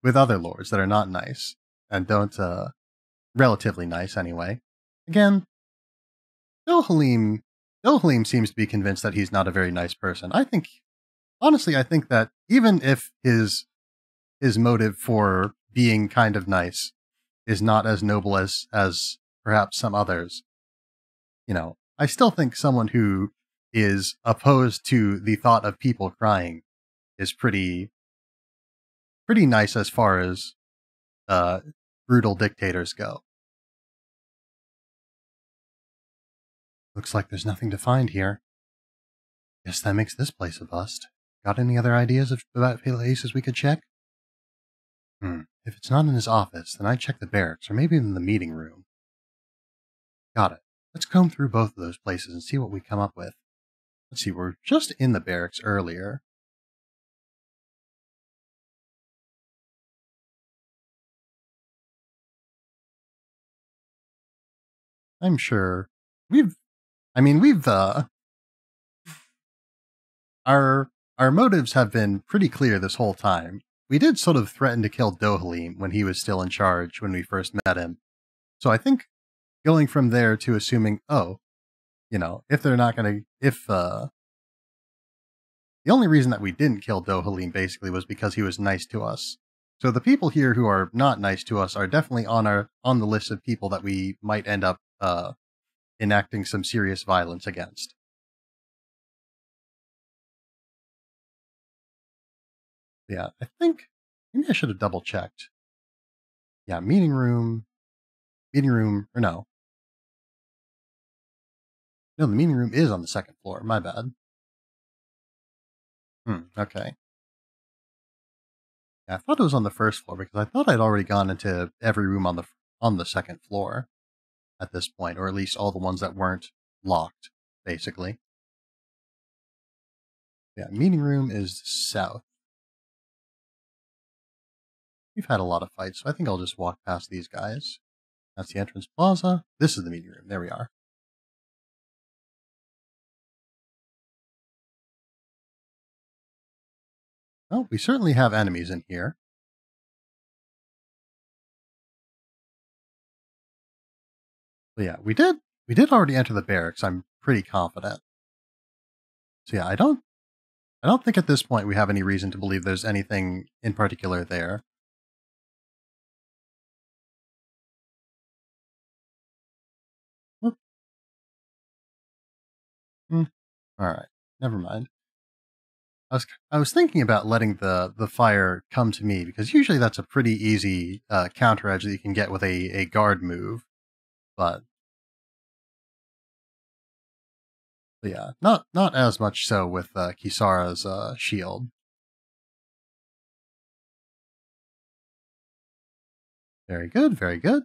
with other lords that are not nice and don't, uh, relatively nice anyway. Again, Dohalim, Dohalim seems to be convinced that he's not a very nice person. I think, honestly, I think that even if his, his motive for being kind of nice is not as noble as, as perhaps some others, you know, I still think someone who is opposed to the thought of people crying is pretty, pretty nice as far as uh, brutal dictators go. Looks like there's nothing to find here. Guess that makes this place a bust. Got any other ideas of, about places we could check? Hmm. If it's not in his office, then I'd check the barracks or maybe in the meeting room. Got it. Let's comb through both of those places and see what we come up with. Let's see, we're just in the barracks earlier. I'm sure we've, I mean, we've, uh, our, our motives have been pretty clear this whole time. We did sort of threaten to kill Dohalim when he was still in charge when we first met him. So I think going from there to assuming, oh, you know, if they're not going to, if, uh, the only reason that we didn't kill Dohalim basically was because he was nice to us. So the people here who are not nice to us are definitely on our, on the list of people that we might end up, uh, enacting some serious violence against. Yeah, I think maybe I should have double checked. Yeah, meeting room, meeting room, or no. No, the meeting room is on the second floor. My bad. Hmm, okay. Yeah, I thought it was on the first floor because I thought I'd already gone into every room on the on the second floor at this point, or at least all the ones that weren't locked, basically. Yeah, meeting room is south. We've had a lot of fights, so I think I'll just walk past these guys. That's the entrance plaza. This is the meeting room. There we are. Well, we certainly have enemies in here. But yeah, we did we did already enter the barracks, I'm pretty confident. So yeah, I don't I don't think at this point we have any reason to believe there's anything in particular there. Whoop. Hmm. Alright, never mind. I was, I was thinking about letting the, the fire come to me, because usually that's a pretty easy uh, counter edge that you can get with a, a guard move, but, but yeah, not not as much so with uh, Kisara's uh, shield. Very good, very good.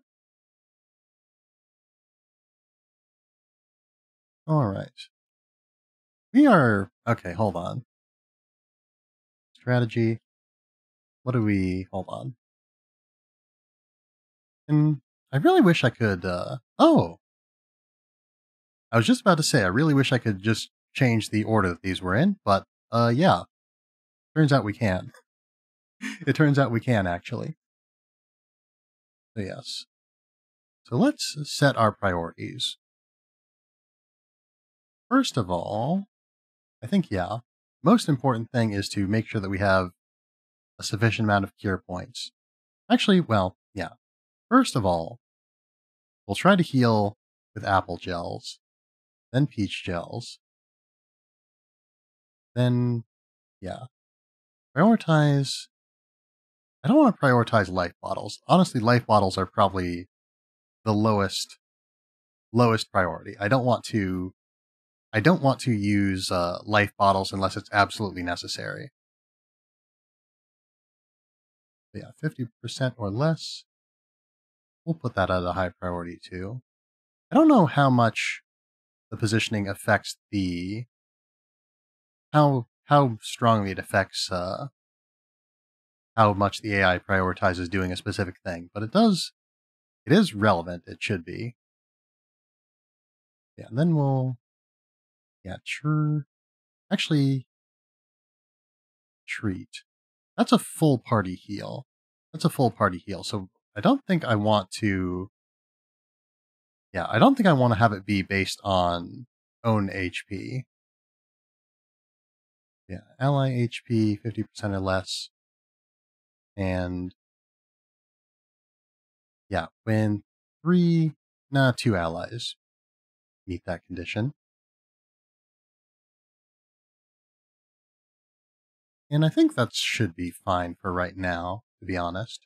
All right. We are... Okay, hold on. Strategy. What do we... Hold on. And I really wish I could... Uh, oh! I was just about to say, I really wish I could just change the order that these were in, but uh, yeah. Turns out we can. It turns out we can, actually. So yes. So let's set our priorities. First of all, I think, yeah. Most important thing is to make sure that we have a sufficient amount of cure points. Actually, well, yeah. First of all, we'll try to heal with apple gels, then peach gels, then, yeah. Prioritize. I don't want to prioritize life bottles. Honestly, life bottles are probably the lowest, lowest priority. I don't want to I don't want to use uh, life bottles unless it's absolutely necessary. But yeah, fifty percent or less. We'll put that at a high priority too. I don't know how much the positioning affects the... How, how strongly it affects uh, how much the A I prioritizes doing a specific thing, but it does... It is relevant, it should be. Yeah, and then we'll... Yeah, sure. Actually, treat. That's a full party heal. That's a full party heal. So I don't think I want to. Yeah, I don't think I want to have it be based on own H P. Yeah, ally H P fifty percent or less. And yeah, when three, nah, two allies meet that condition. And I think that should be fine for right now, to be honest.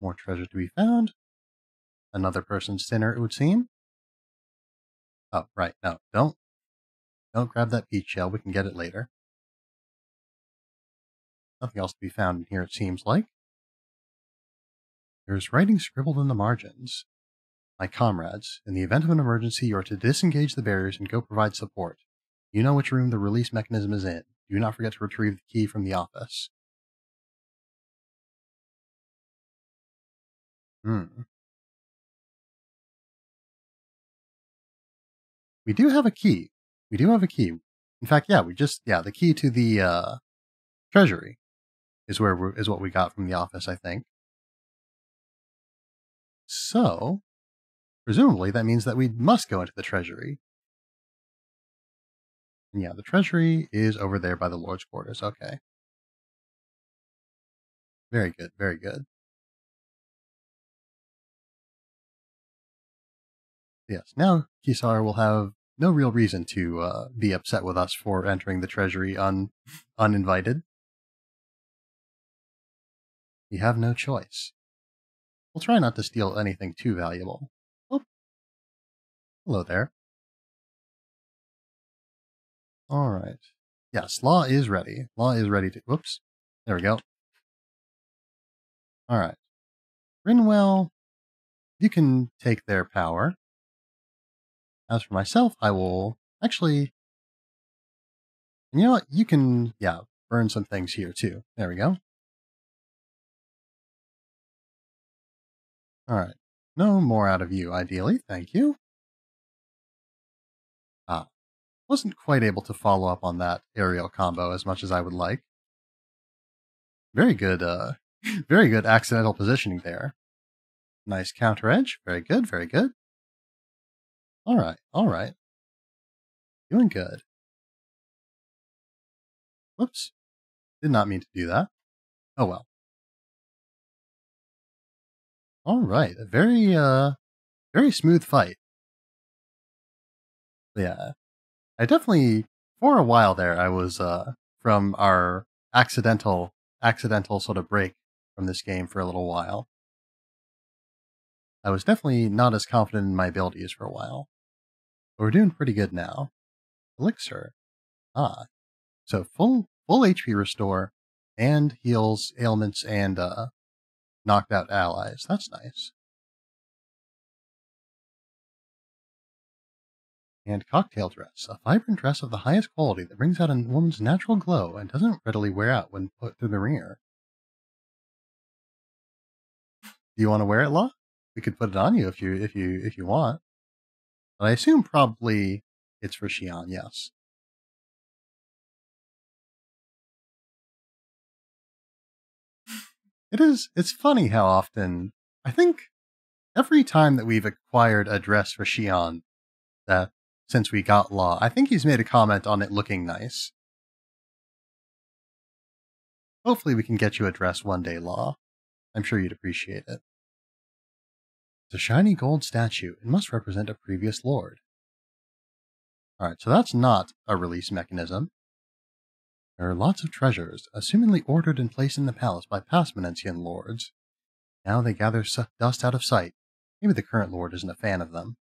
More treasure to be found. Another person's dinner, it would seem. Oh, right. No, don't. Don't grab that peach shell. We can get it later. Nothing else to be found in here, it seems like. There's writing scribbled in the margins. My comrades, in the event of an emergency, you are to disengage the barriers and go provide support. You know which room the release mechanism is in. Do not forget to retrieve the key from the office. Hmm. We do have a key. We do have a key. In fact, yeah, we just, yeah, the key to the uh, treasury is where we're, is what we got from the office, I think. So, presumably, that means that we must go into the treasury. And yeah, the treasury is over there by the Lord's quarters. Okay. Very good, very good. Yes, now Kisara will have no real reason to uh, be upset with us for entering the treasury un uninvited. We have no choice. We'll try not to steal anything too valuable. Oh. Hello there. All right. Yes, Law is ready. Law is ready to... Whoops. There we go. All right. Rinwell, you can take their power. As for myself, I will actually... And you know what? You can, yeah, burn some things here too. There we go. All right. No more out of you, ideally. Thank you. Ah. Wasn't quite able to follow up on that aerial combo as much as I would like. Very good, uh, very good accidental positioning there. Nice counter edge. Very good, very good. All right, all right. Doing good. Whoops. Did not mean to do that. Oh well. All right, a very, uh, very smooth fight. Yeah. I definitely, for a while there, I was, uh, from our accidental, accidental sort of break from this game for a little while. I was definitely not as confident in my abilities for a while. But we're doing pretty good now. Elixir. Ah. So full, full H P restore and heals ailments and, uh, knocked out allies. That's nice. And cocktail dress, a vibrant dress of the highest quality that brings out a woman's natural glow and doesn't readily wear out when put through the ringer. Do you want to wear it, Law? We could put it on you if you if you if you want. But I assume probably it's for Shionne, yes. It is, it's funny how often, I think every time that we've acquired a dress for Shionne, that since we got Law, I think he's made a comment on it looking nice. Hopefully we can get you a dress one day, Law. I'm sure you'd appreciate it. It's a shiny gold statue. It must represent a previous lord. Alright, so that's not a release mechanism. There are lots of treasures, assumingly ordered and placed in the palace by past Menancian lords. Now they gather dust out of sight. Maybe the current lord isn't a fan of them.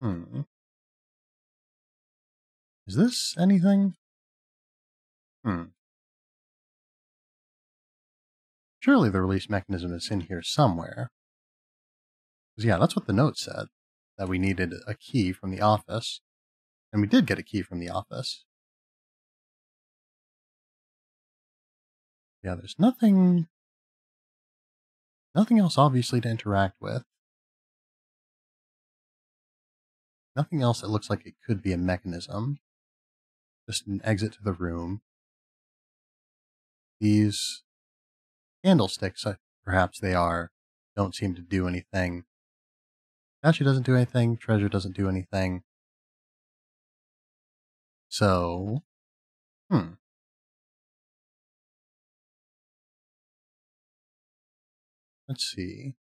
Hmm. Is this anything? Hmm. Surely the release mechanism is in here somewhere. Because yeah, that's what the note said. That we needed a key from the office. And we did get a key from the office. Yeah, there's nothing... Nothing else, obviously, to interact with. Nothing else that looks like it could be a mechanism. Just an exit to the room. These candlesticks, perhaps they are, don't seem to do anything. Statue doesn't do anything. Treasure doesn't do anything. So, hmm. Let's see.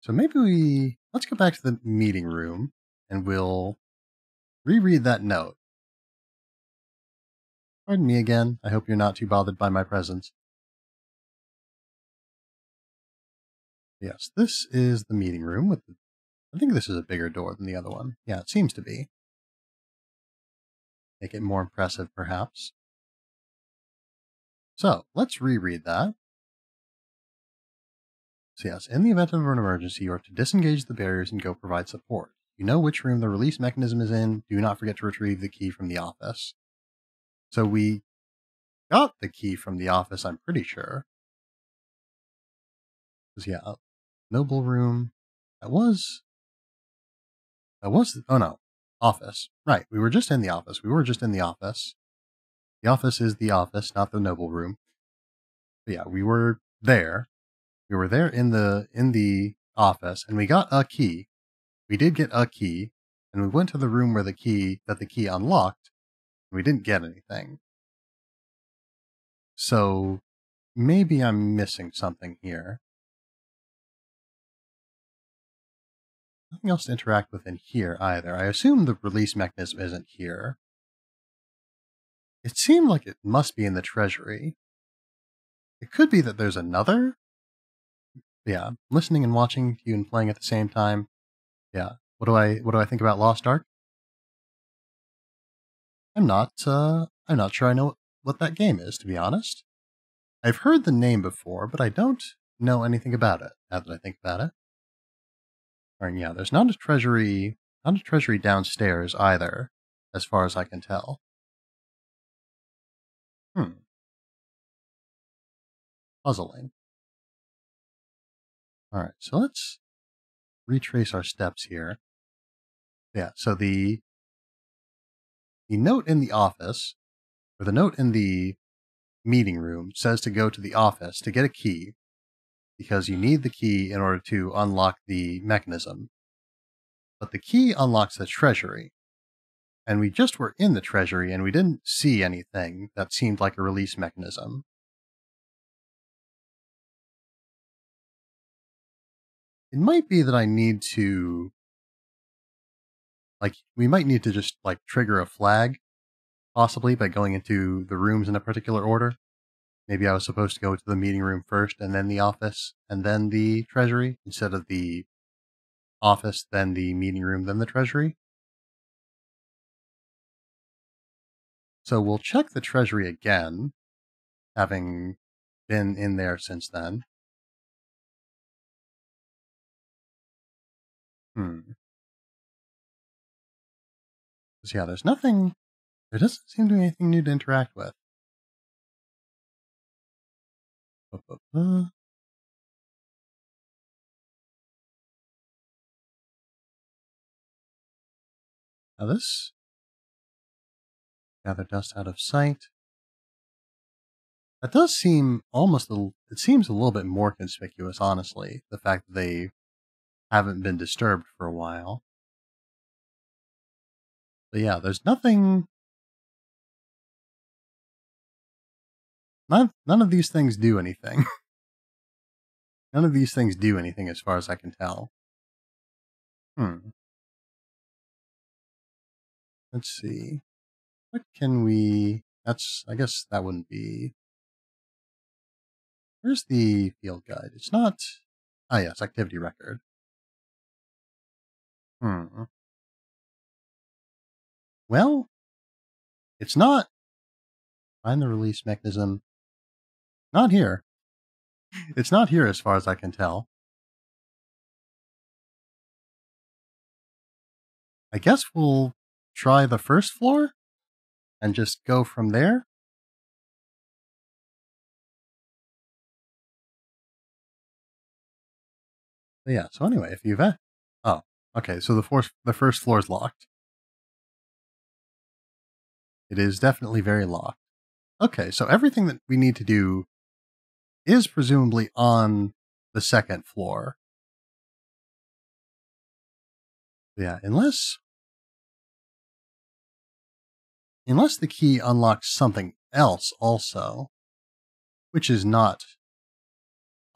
So maybe we, let's go back to the meeting room and we'll reread that note. Pardon me again. I hope you're not too bothered by my presence. Yes, this is the meeting room with the, I think this is a bigger door than the other one. Yeah, it seems to be. Make it more impressive, perhaps. So, let's reread that. So yes, in the event of an emergency, you are to disengage the barriers and go provide support. You know which room the release mechanism is in. Do not forget to retrieve the key from the office. So we got the key from the office, I'm pretty sure. Because yeah, noble room. That was... That was... Oh no. Office. Right, we were just in the office. We were just in the office. The office is the office, not the noble room. But yeah, we were there. We were there in the in the office, and we got a key. We did get a key, and we went to the room where the key that the key unlocked, and we didn't get anything. So maybe I'm missing something here. Nothing else to interact with in here either. I assume the release mechanism isn't here. It seemed like it must be in the treasury. It could be that there's another? Yeah, listening and watching to you and playing at the same time. Yeah, what do I what do I think about Lost Ark? I'm not uh, I'm not sure I know what that game is, to be honest. I've heard the name before, but I don't know anything about it, now that I think about it. And yeah, there's not a treasury not a treasury downstairs either, as far as I can tell. Hmm. Puzzling. Alright, so let's retrace our steps here. Yeah, so the the note in the office, or the note in the meeting room, says to go to the office to get a key, because you need the key in order to unlock the mechanism. But the key unlocks the treasury. And we just were in the treasury and we didn't see anything that seemed like a release mechanism. It might be that I need to, like, we might need to just, like, trigger a flag, possibly, by going into the rooms in a particular order. Maybe I was supposed to go to the meeting room first, and then the office, and then the treasury, instead of the office, then the meeting room, then the treasury. So we'll check the treasury again, having been in there since then. Hmm. So yeah, there's nothing, there doesn't seem to be anything new to interact with. Ba-ba-ba. Now this... Gather dust out of sight. That does seem almost, a, it seems a little bit more conspicuous, honestly, the fact that they haven't been disturbed for a while. But yeah, there's nothing, none, none of these things do anything. None of these things do anything as far as I can tell. Hmm. Let's see. What can we, that's, I guess that wouldn't be, where's the field guide? It's not, ah yes, activity record. Hmm. Well, it's not, find the release mechanism, not here. It's not here as far as I can tell. I guess we'll try the first floor? And just go from there? But yeah, so anyway, if you've... Oh, okay, so the, force, the first floor is locked. It is definitely very locked. Okay, so everything that we need to do is presumably on the second floor. But yeah, unless... Unless the key unlocks something else also, which is not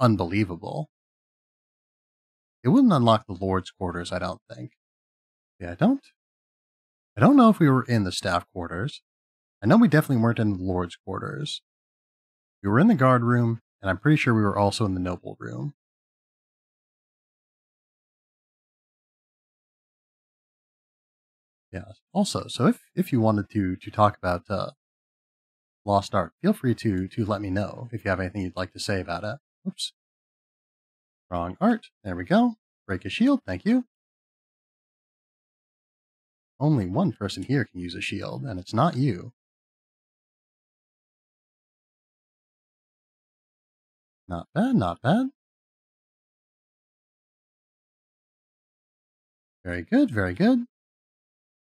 unbelievable. It wouldn't unlock the Lord's quarters, I don't think. Yeah, I don't. I don't know if we were in the staff quarters. I know we definitely weren't in the Lord's quarters. We were in the guard room, and I'm pretty sure we were also in the noble room. Yeah. Also, so if, if you wanted to, to talk about uh, Lost Ark, feel free to, to let me know if you have anything you'd like to say about it. Oops. Wrong art. There we go. Break a shield. Thank you. Only one person here can use a shield, and it's not you. Not bad, not bad. Very good, very good.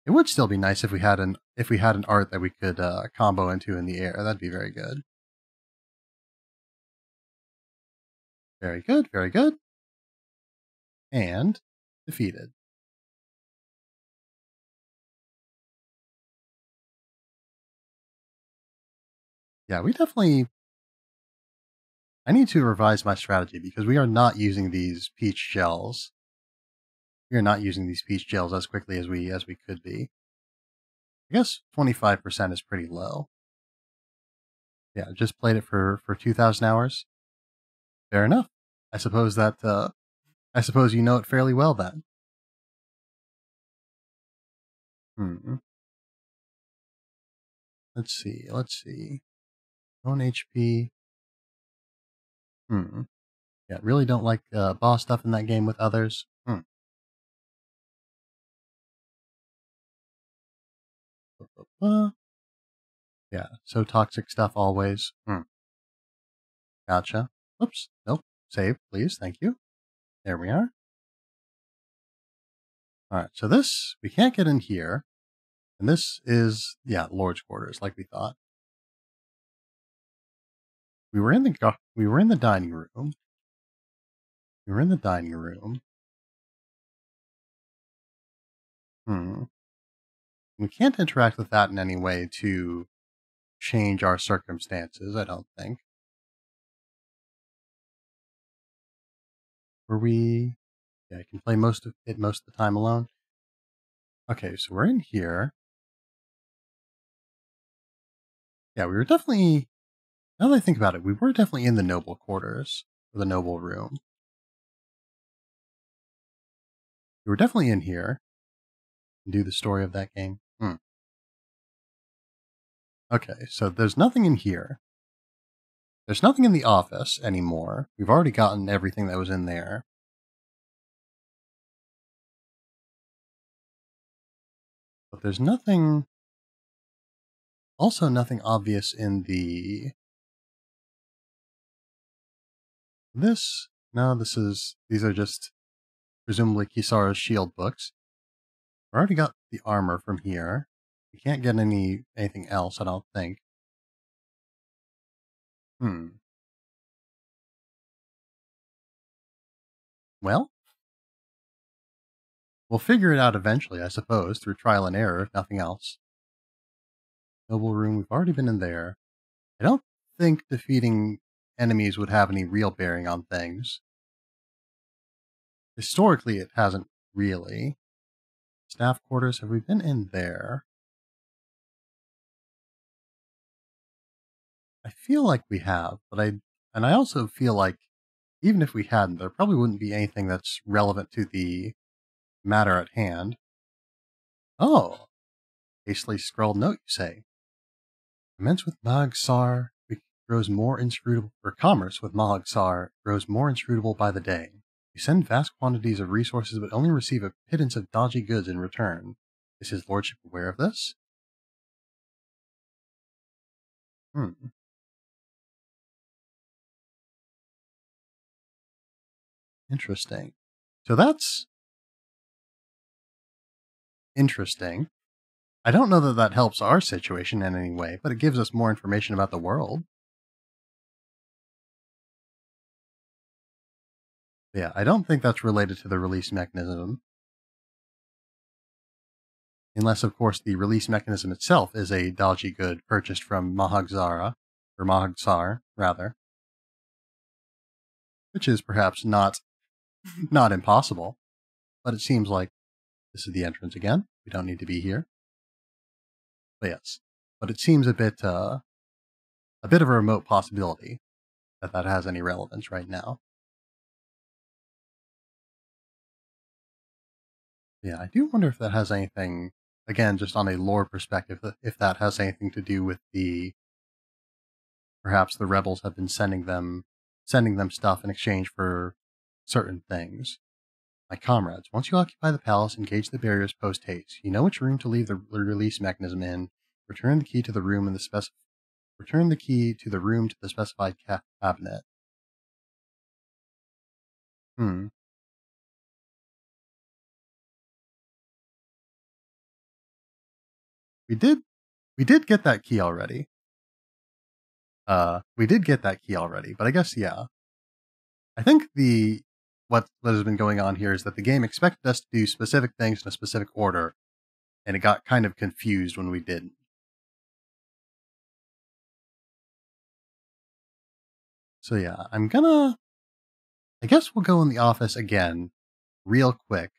It would still be nice if we had an if we had an art that we could uh, combo into in the air. That'd be very good. Very good, very good. And defeated. Yeah, we definitely. I need to revise my strategy because we are not using these peach shells. we are not using these speech gels as quickly as we as we could be. I guess twenty-five percent is pretty low. Yeah, just played it for for two thousand hours. Fair enough. I suppose that uh, I suppose you know it fairly well then. Hmm. Let's see. Let's see. Own H P. Hmm. Yeah, really don't like uh, boss stuff in that game with others. Hmm. Uh, yeah, so toxic stuff always. Hmm. Gotcha. Oops. Nope. Save, please. Thank you. There we are. Alright, so this, we can't get in here. And this is, yeah, Lord's Quarters, like we thought. We were in the, we were in the dining room. We were in the dining room. Hmm. We can't interact with that in any way to change our circumstances, I don't think. Were we... Yeah, I can play most of it most of the time alone. Okay, so we're in here. Yeah, we were definitely... Now that I think about it, we were definitely in the noble quarters, or the noble room. We were definitely in here. Do the story of that game. Hmm. Okay, so there's nothing in here. There's nothing in the office anymore. We've already gotten everything that was in there. But there's nothing... Also nothing obvious in the... This? No, this is... These are just presumably Kisara's shield books. We already got the armor from here. We can't get any anything else, I don't think. Hmm. Well? We'll figure it out eventually, I suppose, through trial and error, if nothing else. Noble room, we've already been in there. I don't think defeating enemies would have any real bearing on things. Historically, it hasn't really. Staff quarters, have we been in there? I feel like we have, but I and I also feel like even if we hadn't, there probably wouldn't be anything that's relevant to the matter at hand. Oh, hastily scrawled note, you say. Commence with Mahag Saar, it grows more inscrutable, or commerce with Mahag Saar grows more inscrutable by the day. You send vast quantities of resources, but only receive a pittance of dodgy goods in return. Is his lordship aware of this? Hmm. Interesting. So that's... Interesting. I don't know that that helps our situation in any way, but it gives us more information about the world. Yeah, I don't think that's related to the release mechanism. Unless, of course, the release mechanism itself is a dodgy good purchased from Mahag Saar, or Mahag Saar, rather. Which is perhaps not, not impossible. But it seems like this is the entrance again. We don't need to be here. But yes, but it seems a bit, uh, a bit of a remote possibility that that has any relevance right now. Yeah, I do wonder if that has anything, again, just on a lore perspective, if that has anything to do with the, perhaps the rebels have been sending them, sending them stuff in exchange for certain things. My comrades, once you occupy the palace, engage the barriers post-haste. You know which room to leave the release mechanism in. Return the key to the room in the spec. Return the key to the room to the specified ca cabinet. Hmm. We did, we did get that key already. Uh, we did get that key already, but I guess, yeah. I think the, what, what has been going on here is that the game expected us to do specific things in a specific order, and it got kind of confused when we didn't. So yeah, I'm gonna, I guess we'll go in the office again real quick,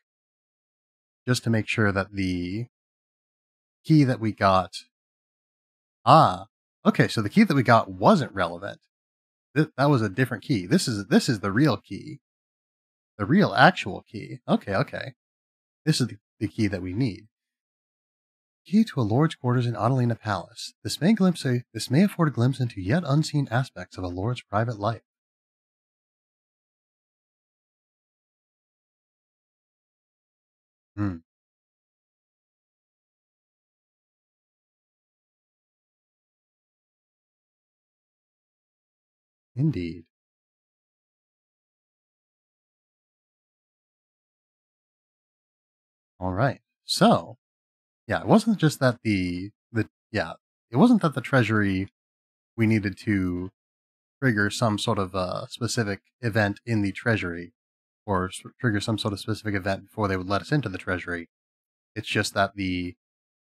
just to make sure that the key that we got, ah, okay, so the key that we got wasn't relevant. Th that was a different key. This is this is the real key, the real actual key. Okay, okay, this is the, the key that we need. Key to a lord's quarters in Adelina Palace. This may glimpse a, this may afford a glimpse into yet unseen aspects of a lord's private life. Hmm. Indeed. All right. So, yeah, it wasn't just that the the yeah, it wasn't that the treasury we needed to trigger some sort of uh, specific event in the treasury, or trigger some sort of specific event before they would let us into the treasury. It's just that the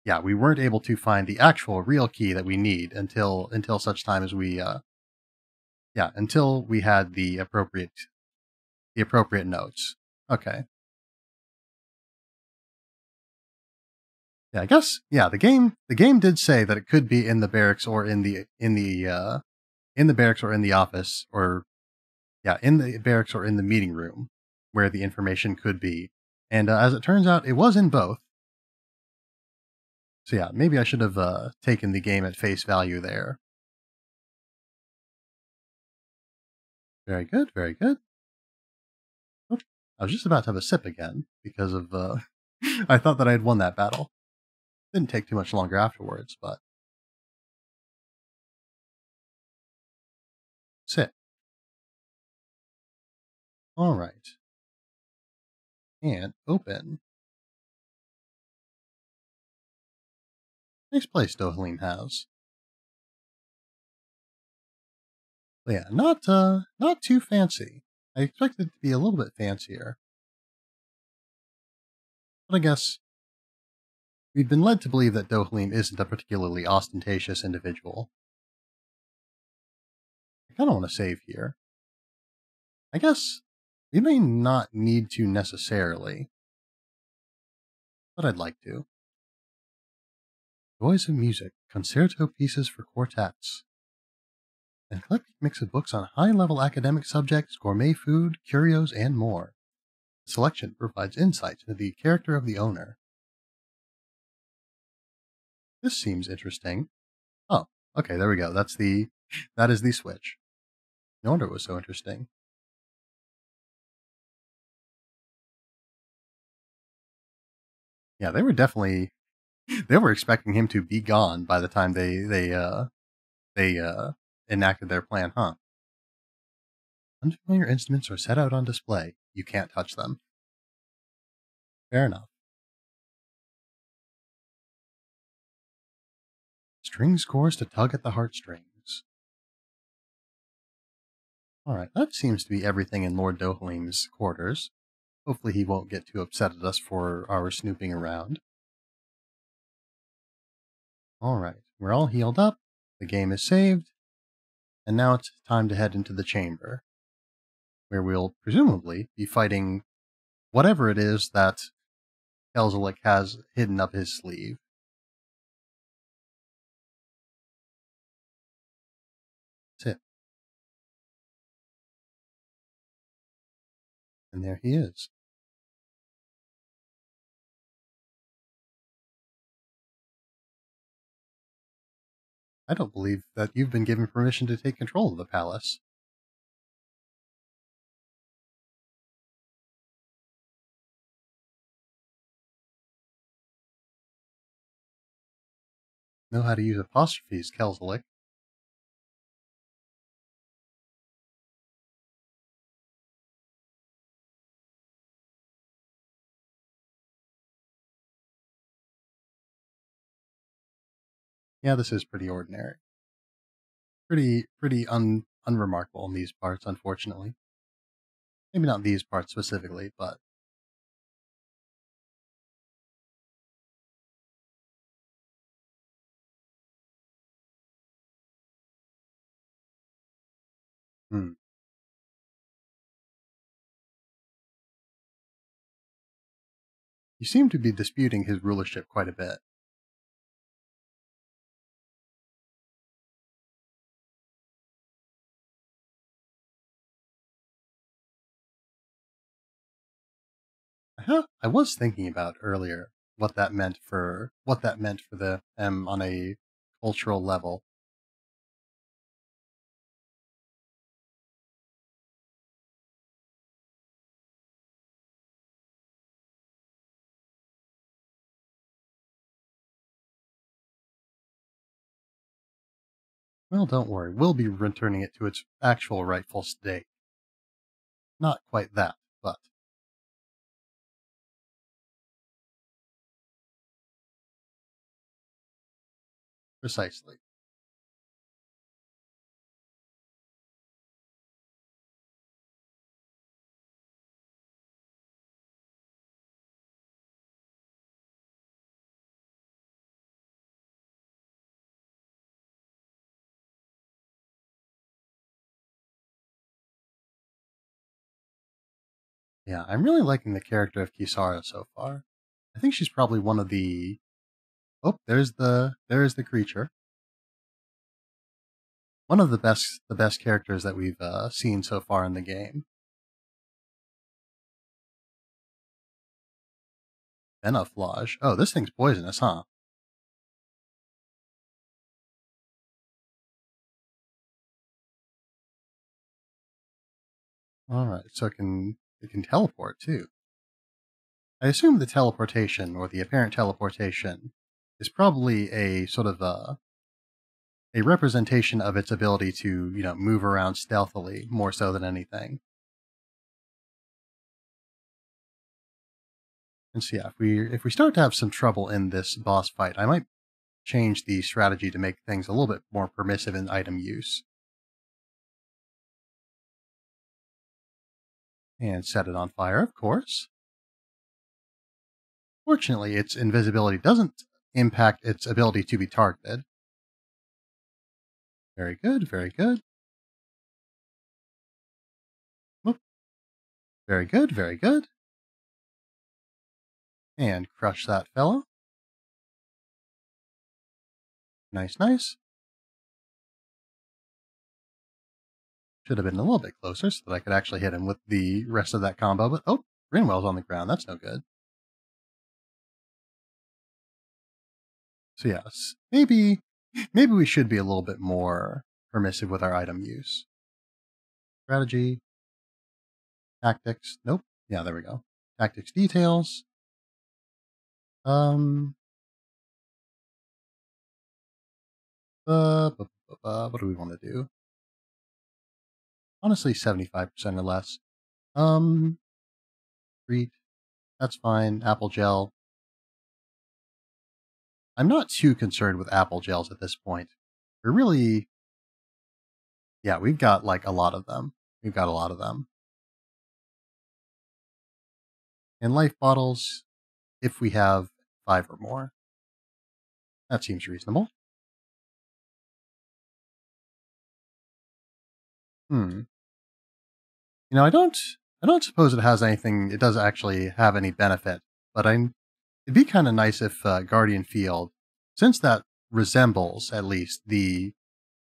yeah, we weren't able to find the actual real key that we need until until such time as we uh yeah, until we had the appropriate the appropriate notes. Okay. Yeah, I guess yeah, the game the game did say that it could be in the barracks or in the in the uh in the barracks or in the office, or yeah, in the barracks or in the meeting room, where the information could be. And uh, as it turns out, it was in both. So yeah, maybe I should have uh, taken the game at face value there. Very good, very good. Oops. I was just about to have a sip again, because of... Uh, I thought that I had won that battle. Didn't take too much longer afterwards, but... Sit. All right. And open. Nice place, Dohalim House. But yeah, not uh, not too fancy. I expected it to be a little bit fancier, but I guess we've been led to believe that Dohalim isn't a particularly ostentatious individual. I kind of want to save here. I guess we may not need to necessarily, but I'd like to. Joys of Music, Concerto Pieces for Quartets. An eclectic mix of books on high-level academic subjects, gourmet food, curios, and more. The selection provides insight into the character of the owner. This seems interesting. Oh, okay, there we go. That's the, that is the switch. No wonder it was so interesting. Yeah, they were definitely, they were expecting him to be gone by the time they, they, uh, they, uh, enacted their plan, huh? Unfamiliar instruments are set out on display. You can't touch them. Fair enough. Strings chorus to tug at the heartstrings. Alright, that seems to be everything in Lord Dohalim's quarters. Hopefully he won't get too upset at us for our snooping around. Alright, we're all healed up, the game is saved, and now it's time to head into the chamber, where we'll presumably be fighting whatever it is that Kelzelik has hidden up his sleeve. That's it. And there he is. I don't believe that you've been given permission to take control of the palace. Know how to use apostrophes, Kelzelik. Yeah, this is pretty ordinary. Pretty, pretty un unremarkable in these parts, unfortunately. Maybe not these parts specifically, but... Hmm. You seem to be disputing his rulership quite a bit. Huh? I was thinking about earlier what that meant for what that meant for the M on a cultural level. Well, don't worry. We'll be returning it to its actual rightful state. Not quite that, but... Precisely. Yeah, I'm really liking the character of Kisara so far. I think she's probably one of the... Oh, there's the there's the creature. One of the best the best characters that we've uh, seen so far in the game. Benaflage. Oh, this thing's poisonous, huh? All right, so it can. It can teleport, too. I assume the teleportation, or the apparent teleportation, is probably a sort of a, a representation of its ability to, you know, move around stealthily, more so than anything. And so yeah, if we, if we start to have some trouble in this boss fight, I might change the strategy to make things a little bit more permissive in item use. And set it on fire, of course. Fortunately, its invisibility doesn't impact its ability to be targeted. Very good, very good. Oop. Very good, very good. And crush that fellow. Nice, nice. Should have been a little bit closer so that I could actually hit him with the rest of that combo, but oh, Rinwell's on the ground. That's no good. So yes, maybe, maybe we should be a little bit more permissive with our item use. Strategy, tactics. Nope. Yeah, there we go. Tactics details. Um. Uh, what do we want to do? Honestly, seventy-five percent or less. Um, treat. That's fine. Apple gel. I'm not too concerned with apple gels at this point. We're really... Yeah, we've got, like, a lot of them. We've got a lot of them. And life bottles, if we have five or more. That seems reasonable. Hmm. You know, I don't, I don't suppose it has anything, it doesn't actually have any benefit, but I'm, it'd be kind of nice if uh, Guardian Field, since that resembles, at least, the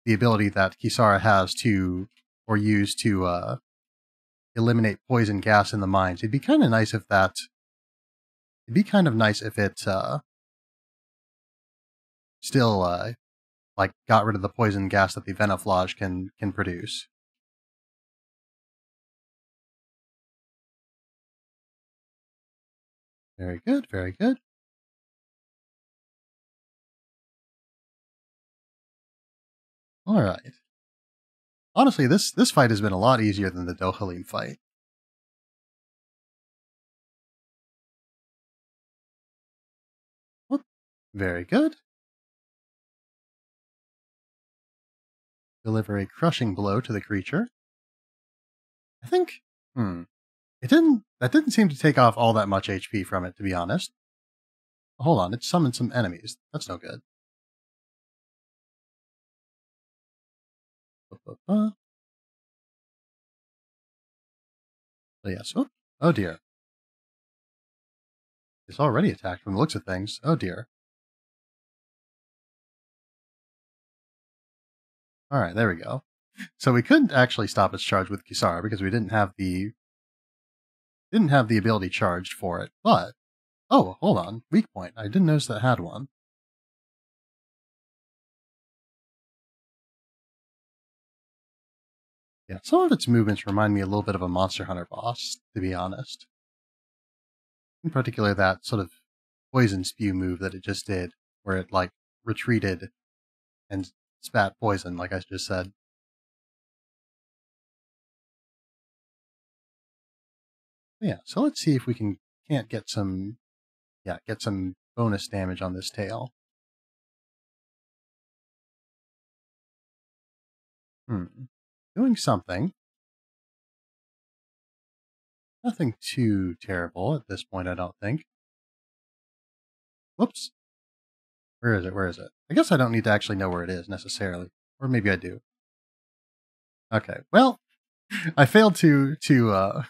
the ability that Kisara has to, or use to, uh, eliminate poison gas in the mines, it'd be kind of nice if that, it'd be kind of nice if it, uh, still, uh, like, got rid of the poison gas that the Venaflage can, can produce. Very good, very good. All right. Honestly, this, this fight has been a lot easier than the Dohalim fight. Whoop. Very good. Deliver a crushing blow to the creature. I think... Hmm. It didn't, that didn't seem to take off all that much H P from it, to be honest. Hold on, it summoned some enemies. That's no good. Ba-ba-ba. Oh, yes. Oh, oh dear. It's already attacked from the looks of things. Oh dear. Alright, there we go. So we couldn't actually stop its charge with Kisara because we didn't have the didn't have the ability charged for it, but oh, hold on. Weak point. I didn't notice that it had one. Yeah, some of its movements remind me a little bit of a Monster Hunter boss, to be honest. In particular, that sort of poison spew move that it just did, where it, like, retreated and spat poison, like I just said. Yeah, so let's see if we can can't get some, yeah, get some bonus damage on this tail. Hmm, doing something. Nothing too terrible at this point, I don't think. Whoops. Where is it? Where is it? I guess I don't need to actually know where it is necessarily, or maybe I do. Okay. Well, I failed to to uh,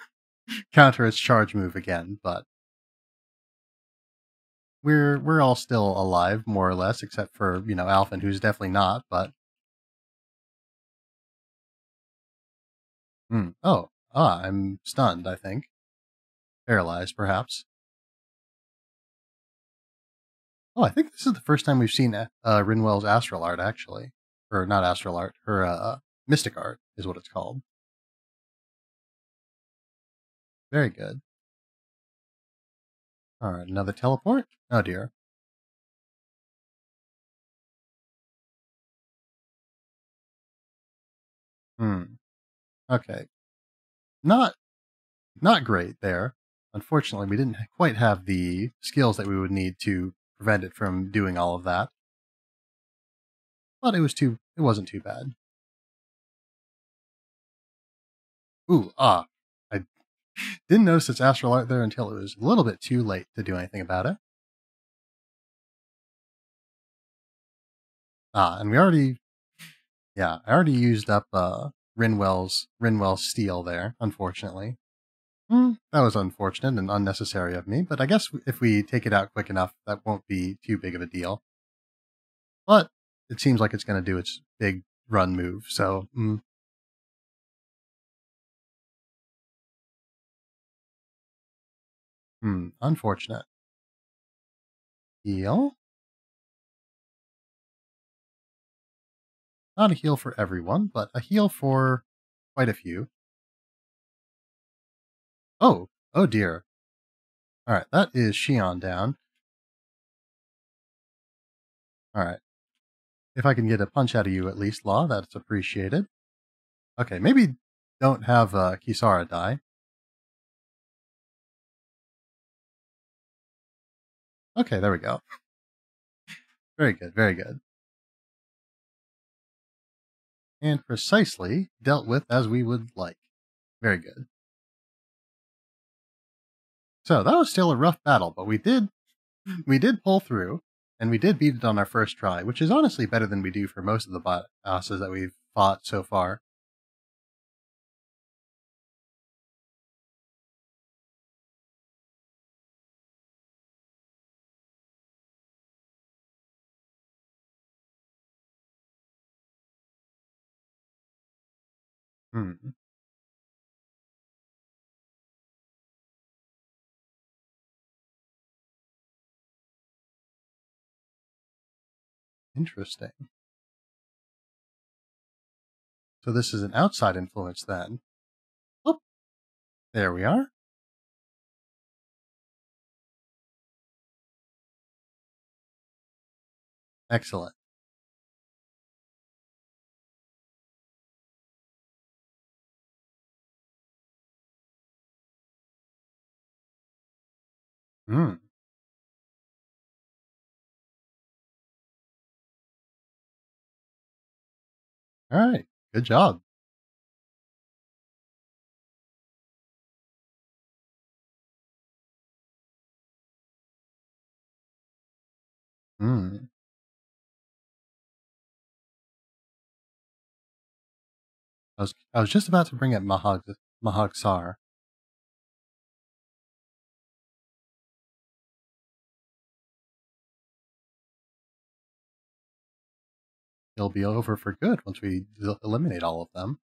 counter its charge move again, but we're we're all still alive, more or less, except for you know Alphen, who's definitely not. But hmm. Oh. Ah, I'm stunned, I think. Paralyzed, perhaps. Oh, I think this is the first time we've seen uh, Rinwell's Astral Art, actually. Or not Astral Art, her uh, Mystic Art is what it's called. Very good. Alright, another teleport? Oh dear. Hmm. Okay. Not not great there. Unfortunately, we didn't quite have the skills that we would need to prevent it from doing all of that. But it was too it wasn't too bad. Ooh, ah. I didn't notice its Astral Art there until it was a little bit too late to do anything about it. Ah, and we already Yeah, I already used up uh Rinwell's Rinwell's steel there, unfortunately. Mm, that was unfortunate and unnecessary of me, but I guess if we take it out quick enough, that won't be too big of a deal. But it seems like it's going to do its big run move, so... Mm. Hmm, unfortunate. Heal? Not a heal for everyone, but a heal for quite a few. Oh, oh dear. Alright, that is Shionne down. Alright. If I can get a punch out of you at least, Law, that's appreciated. Okay, maybe don't have uh, Kisara die. Okay, there we go. Very good, very good. And precisely dealt with as we would like. Very good. So that was still a rough battle, but we did we did pull through, and we did beat it on our first try, which is honestly better than we do for most of the bosses that we've fought so far. Hmm. Interesting. So this is an outside influence then. Oh, there we are. Excellent. Hmm. All right. Good job. Hmm. I was I was just about to bring up Mahag Mahag Saar. it'll be over for good once we eliminate all of them.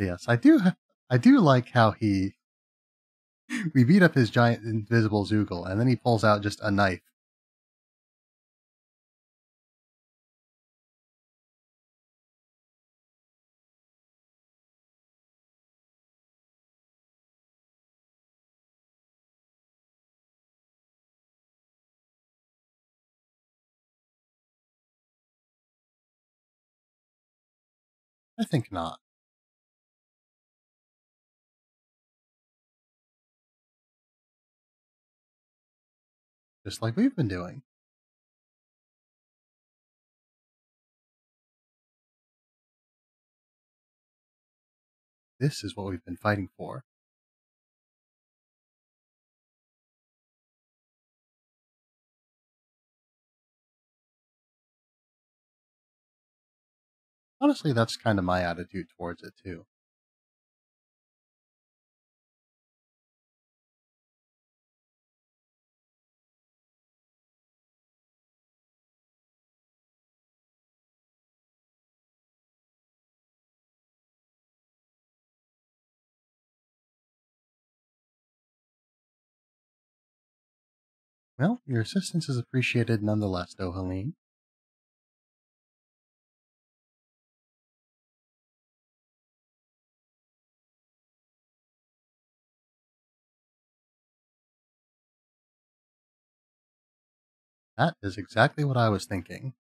Yes, I do. I do like how he. We beat up his giant invisible Zoogle, and then he pulls out just a knife. I think not. Just like we've been doing. This is what we've been fighting for. Honestly, that's kind of my attitude towards it too. Well, your assistance is appreciated nonetheless, Dohalim. That is exactly what I was thinking.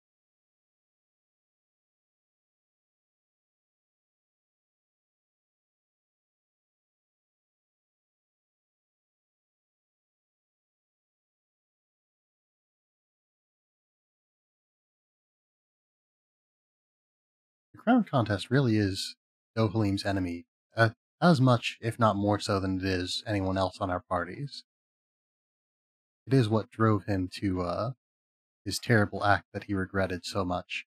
Crown contest really is Dohalim's enemy, uh, as much, if not more so, than it is anyone else on our parties. It is what drove him to uh, his terrible act that he regretted so much.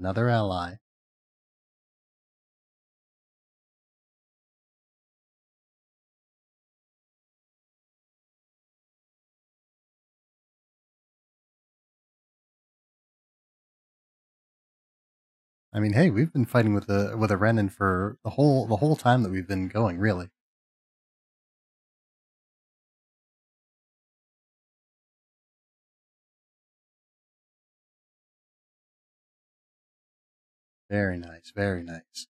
Another ally. I mean, hey, we've been fighting with a with a Renan for the whole the whole time that we've been going, really. Very nice, very nice.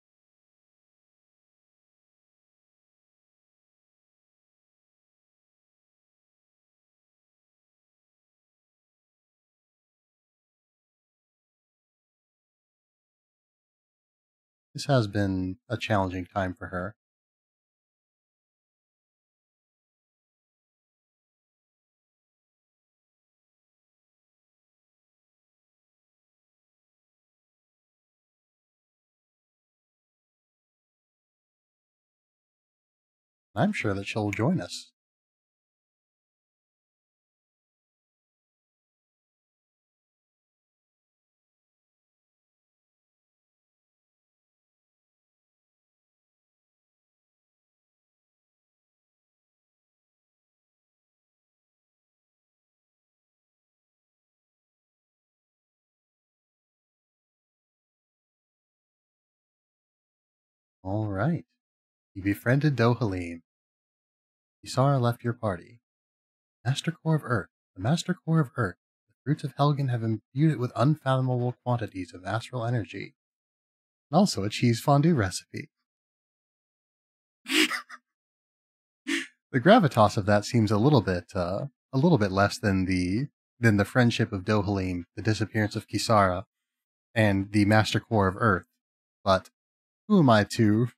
This has been a challenging time for her. I'm sure that she'll join us. All right. You befriended Dohalim. Kisara left your party. Master Core of Earth. The Master Core of Earth. The fruits of Helgen have imbued it with unfathomable quantities of astral energy. And also a cheese fondue recipe. The gravitas of that seems a little bit, uh, a little bit less than the than the friendship of Dohalim, the disappearance of Kisara, and the Master Core of Earth. But who am I to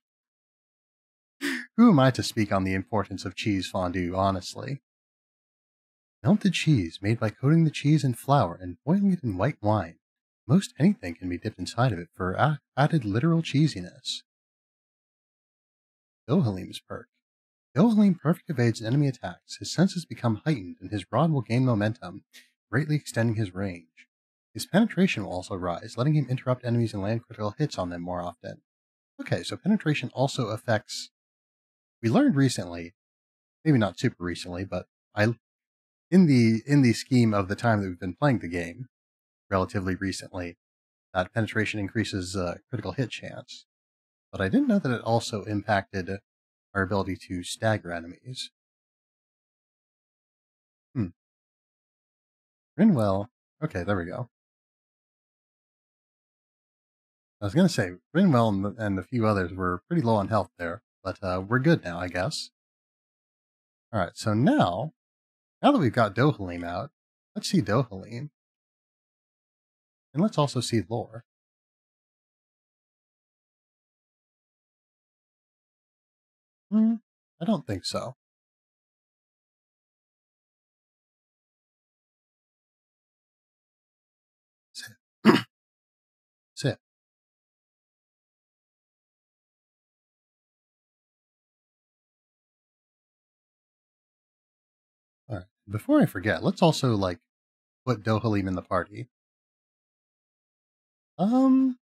who am I to speak on the importance of cheese fondue, honestly? Melt the cheese, made by coating the cheese in flour and boiling it in white wine. Most anything can be dipped inside of it for added literal cheesiness. Dohalim's perk. Dohalim perfect evades enemy attacks, his senses become heightened, and his rod will gain momentum, greatly extending his range. His penetration will also rise, letting him interrupt enemies and land critical hits on them more often. Okay, so penetration also affects... We learned recently, maybe not super recently, but I... In the in the scheme of the time that we've been playing the game, relatively recently, that penetration increases uh, critical hit chance. But I didn't know that it also impacted our ability to stagger enemies. Hmm. Rinwell. Okay, there we go. I was going to say, Rinwell and, and a few others were pretty low on health there, but uh, we're good now, I guess. Alright, so now... Now that we've got Dohalim out, let's see Dohalim. And let's also see Lore. Hmm, I don't think so. Sit. Sit. Before I forget, let's also, like, put Dohalim in the party. Um,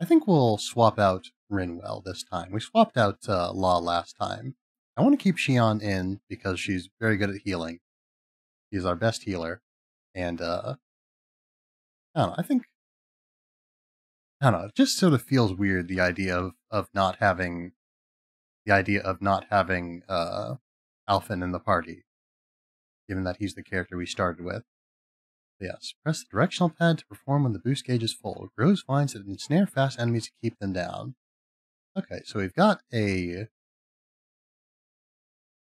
I think we'll swap out Rinwell this time. We swapped out uh, Law last time. I want to keep Shionne in because she's very good at healing. She's our best healer. And, uh, I don't know, I think, I don't know, it just sort of feels weird, the idea of, of not having, the idea of not having, uh, Alphen in the party, given that he's the character we started with. Yes, press the directional pad to perform when the boost gauge is full. Grows vines that ensnare fast enemies to keep them down. Okay, so we've got a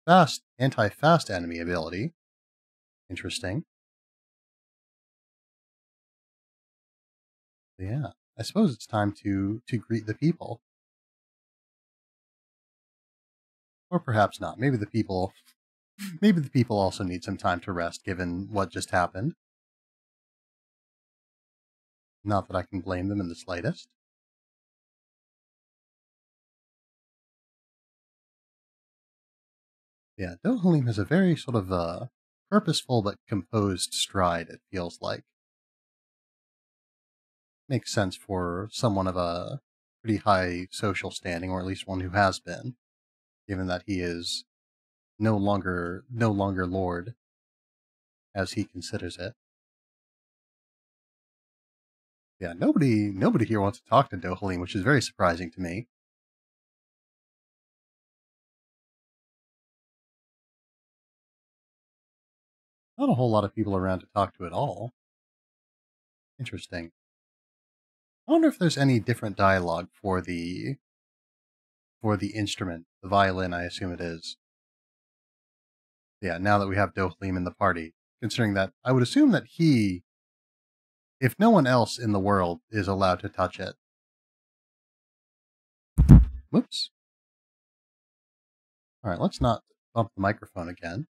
fast anti-fast enemy ability. Interesting. Yeah, I suppose it's time to to greet the people. Or perhaps not. Maybe the people maybe the people also need some time to rest, given what just happened. Not that I can blame them in the slightest. Yeah, Dohalim has a very sort of uh, purposeful but composed stride, it feels like. Makes sense for someone of a pretty high social standing, or at least one who has been. Given that he is no longer no longer Lord, as he considers it. Yeah, nobody nobody here wants to talk to Dohalim, which is very surprising to me. Not a whole lot of people around to talk to at all. Interesting. I wonder if there's any different dialogue for the for the instrument. The violin, I assume it is. Yeah, now that we have Dohalim in the party, considering that I would assume that he, if no one else in the world is allowed to touch it. Whoops. Alright, let's not bump the microphone again.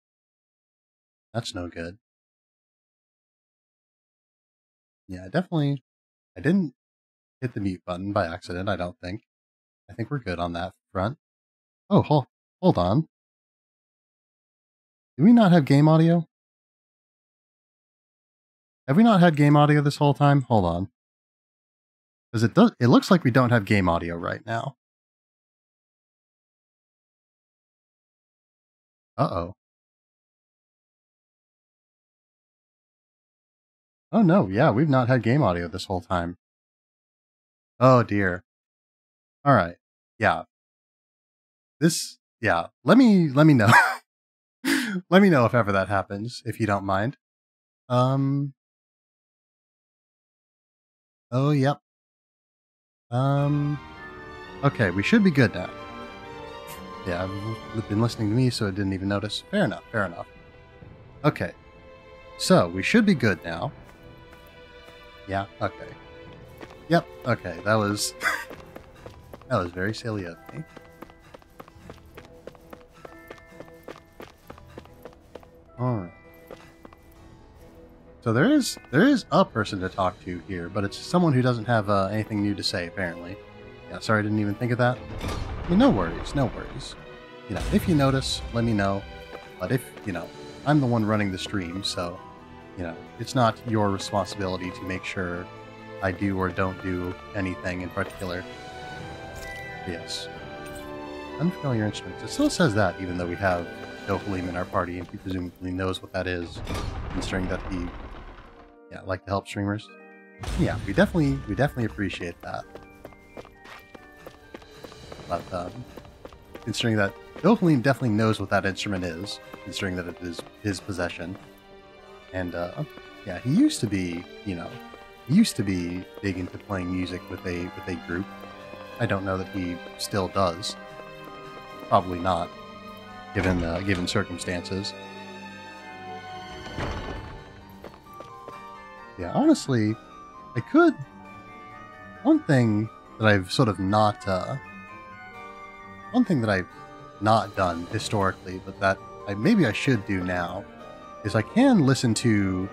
That's no good. Yeah, definitely. I didn't hit the mute button by accident, I don't think. I think we're good on that front. Oh, hold, hold on. Do we not have game audio? Have we not had game audio this whole time? Hold on. Because it does, it looks like we don't have game audio right now. Uh-oh. Oh no, yeah, we've not had game audio this whole time. Oh dear. All right. Yeah. This, yeah, let me, let me know. Let me know if ever that happens, if you don't mind. Um, oh, yep. Um, okay, we should be good now. Yeah, I've been listening to me, so I didn't even notice. Fair enough, fair enough. Okay. So, we should be good now. Yeah, okay. Yep, okay, that was... that was very silly of me. Alright. So there is there is a person to talk to here, but it's someone who doesn't have uh, anything new to say, apparently. Yeah, sorry I didn't even think of that. I mean, no worries, no worries. You know, if you notice, let me know. But if, you know, I'm the one running the stream, so, you know, it's not your responsibility to make sure I do or don't do anything in particular. Yes. Unfamiliar instruments. It still says that, even though we have Dohalim in our party, and he presumably knows what that is, considering that he, yeah, like to help streamers. Yeah, we definitely, we definitely appreciate that. But, um, considering that Dohalim definitely knows what that instrument is, considering that it is his possession. And, uh, yeah, he used to be, you know, he used to be big into playing music with a, with a group. I don't know that he still does. Probably not, given, uh, given circumstances. Yeah, honestly, I could... One thing that I've sort of not, uh... One thing that I've not done historically, but that I, maybe I should do now, is I can listen to...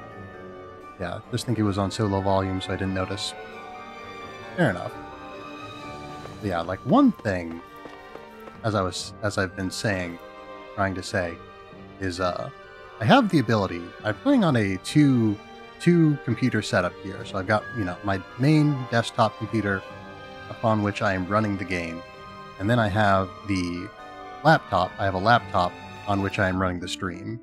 Yeah, just think it was on so low volume, so I didn't notice. Fair enough. But yeah, like one thing, as I was, as I've been saying, trying to say, is uh, I have the ability. I'm playing on a two, two computer setup here, so I've got you know my main desktop computer, upon which I am running the game. And then I have the laptop. I have a laptop on which I am running the stream.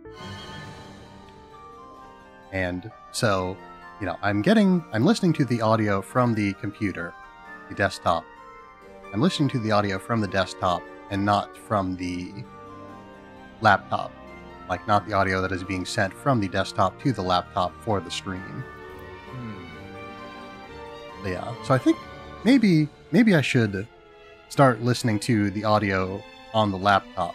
And so, you know, I'm getting, I'm listening to the audio from the computer, the desktop. I'm listening to the audio from the desktop and not from the laptop. Like, not the audio that is being sent from the desktop to the laptop for the stream. Hmm. Yeah, so I think maybe, maybe I should... start listening to the audio on the laptop.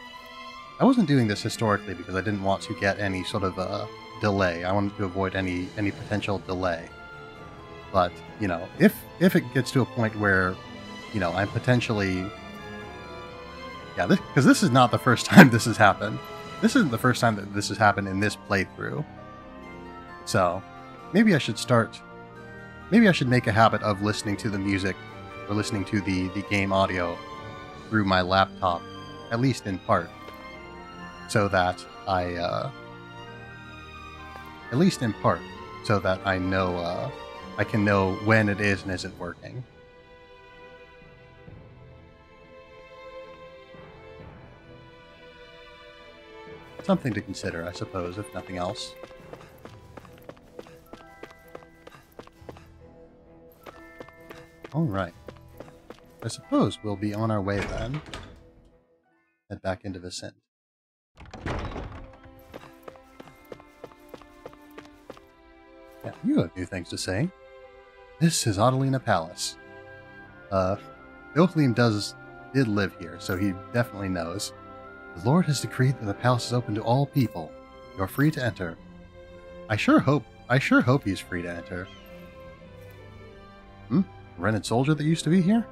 I wasn't doing this historically because I didn't want to get any sort of a delay. I wanted to avoid any any potential delay. But, you know, if if it gets to a point where, you know, I'm potentially... Yeah, because this, this is not the first time this has happened. This isn't the first time that this has happened in this playthrough. So, maybe I should start... Maybe I should make a habit of listening to the music or listening to the, the game audio through my laptop, at least in part, so that I, uh, at least in part, so that I know, uh, I can know when it is and isn't working. Something to consider, I suppose, if nothing else. Alright. I suppose we'll be on our way then. Head back into Viscint. Yeah, you have new things to say. This is Adelina Palace. Uh, Dohalim does did live here, so he definitely knows. The Lord has decreed that the palace is open to all people. You're free to enter. I sure hope I sure hope he's free to enter. Hmm? Rented soldier that used to be here?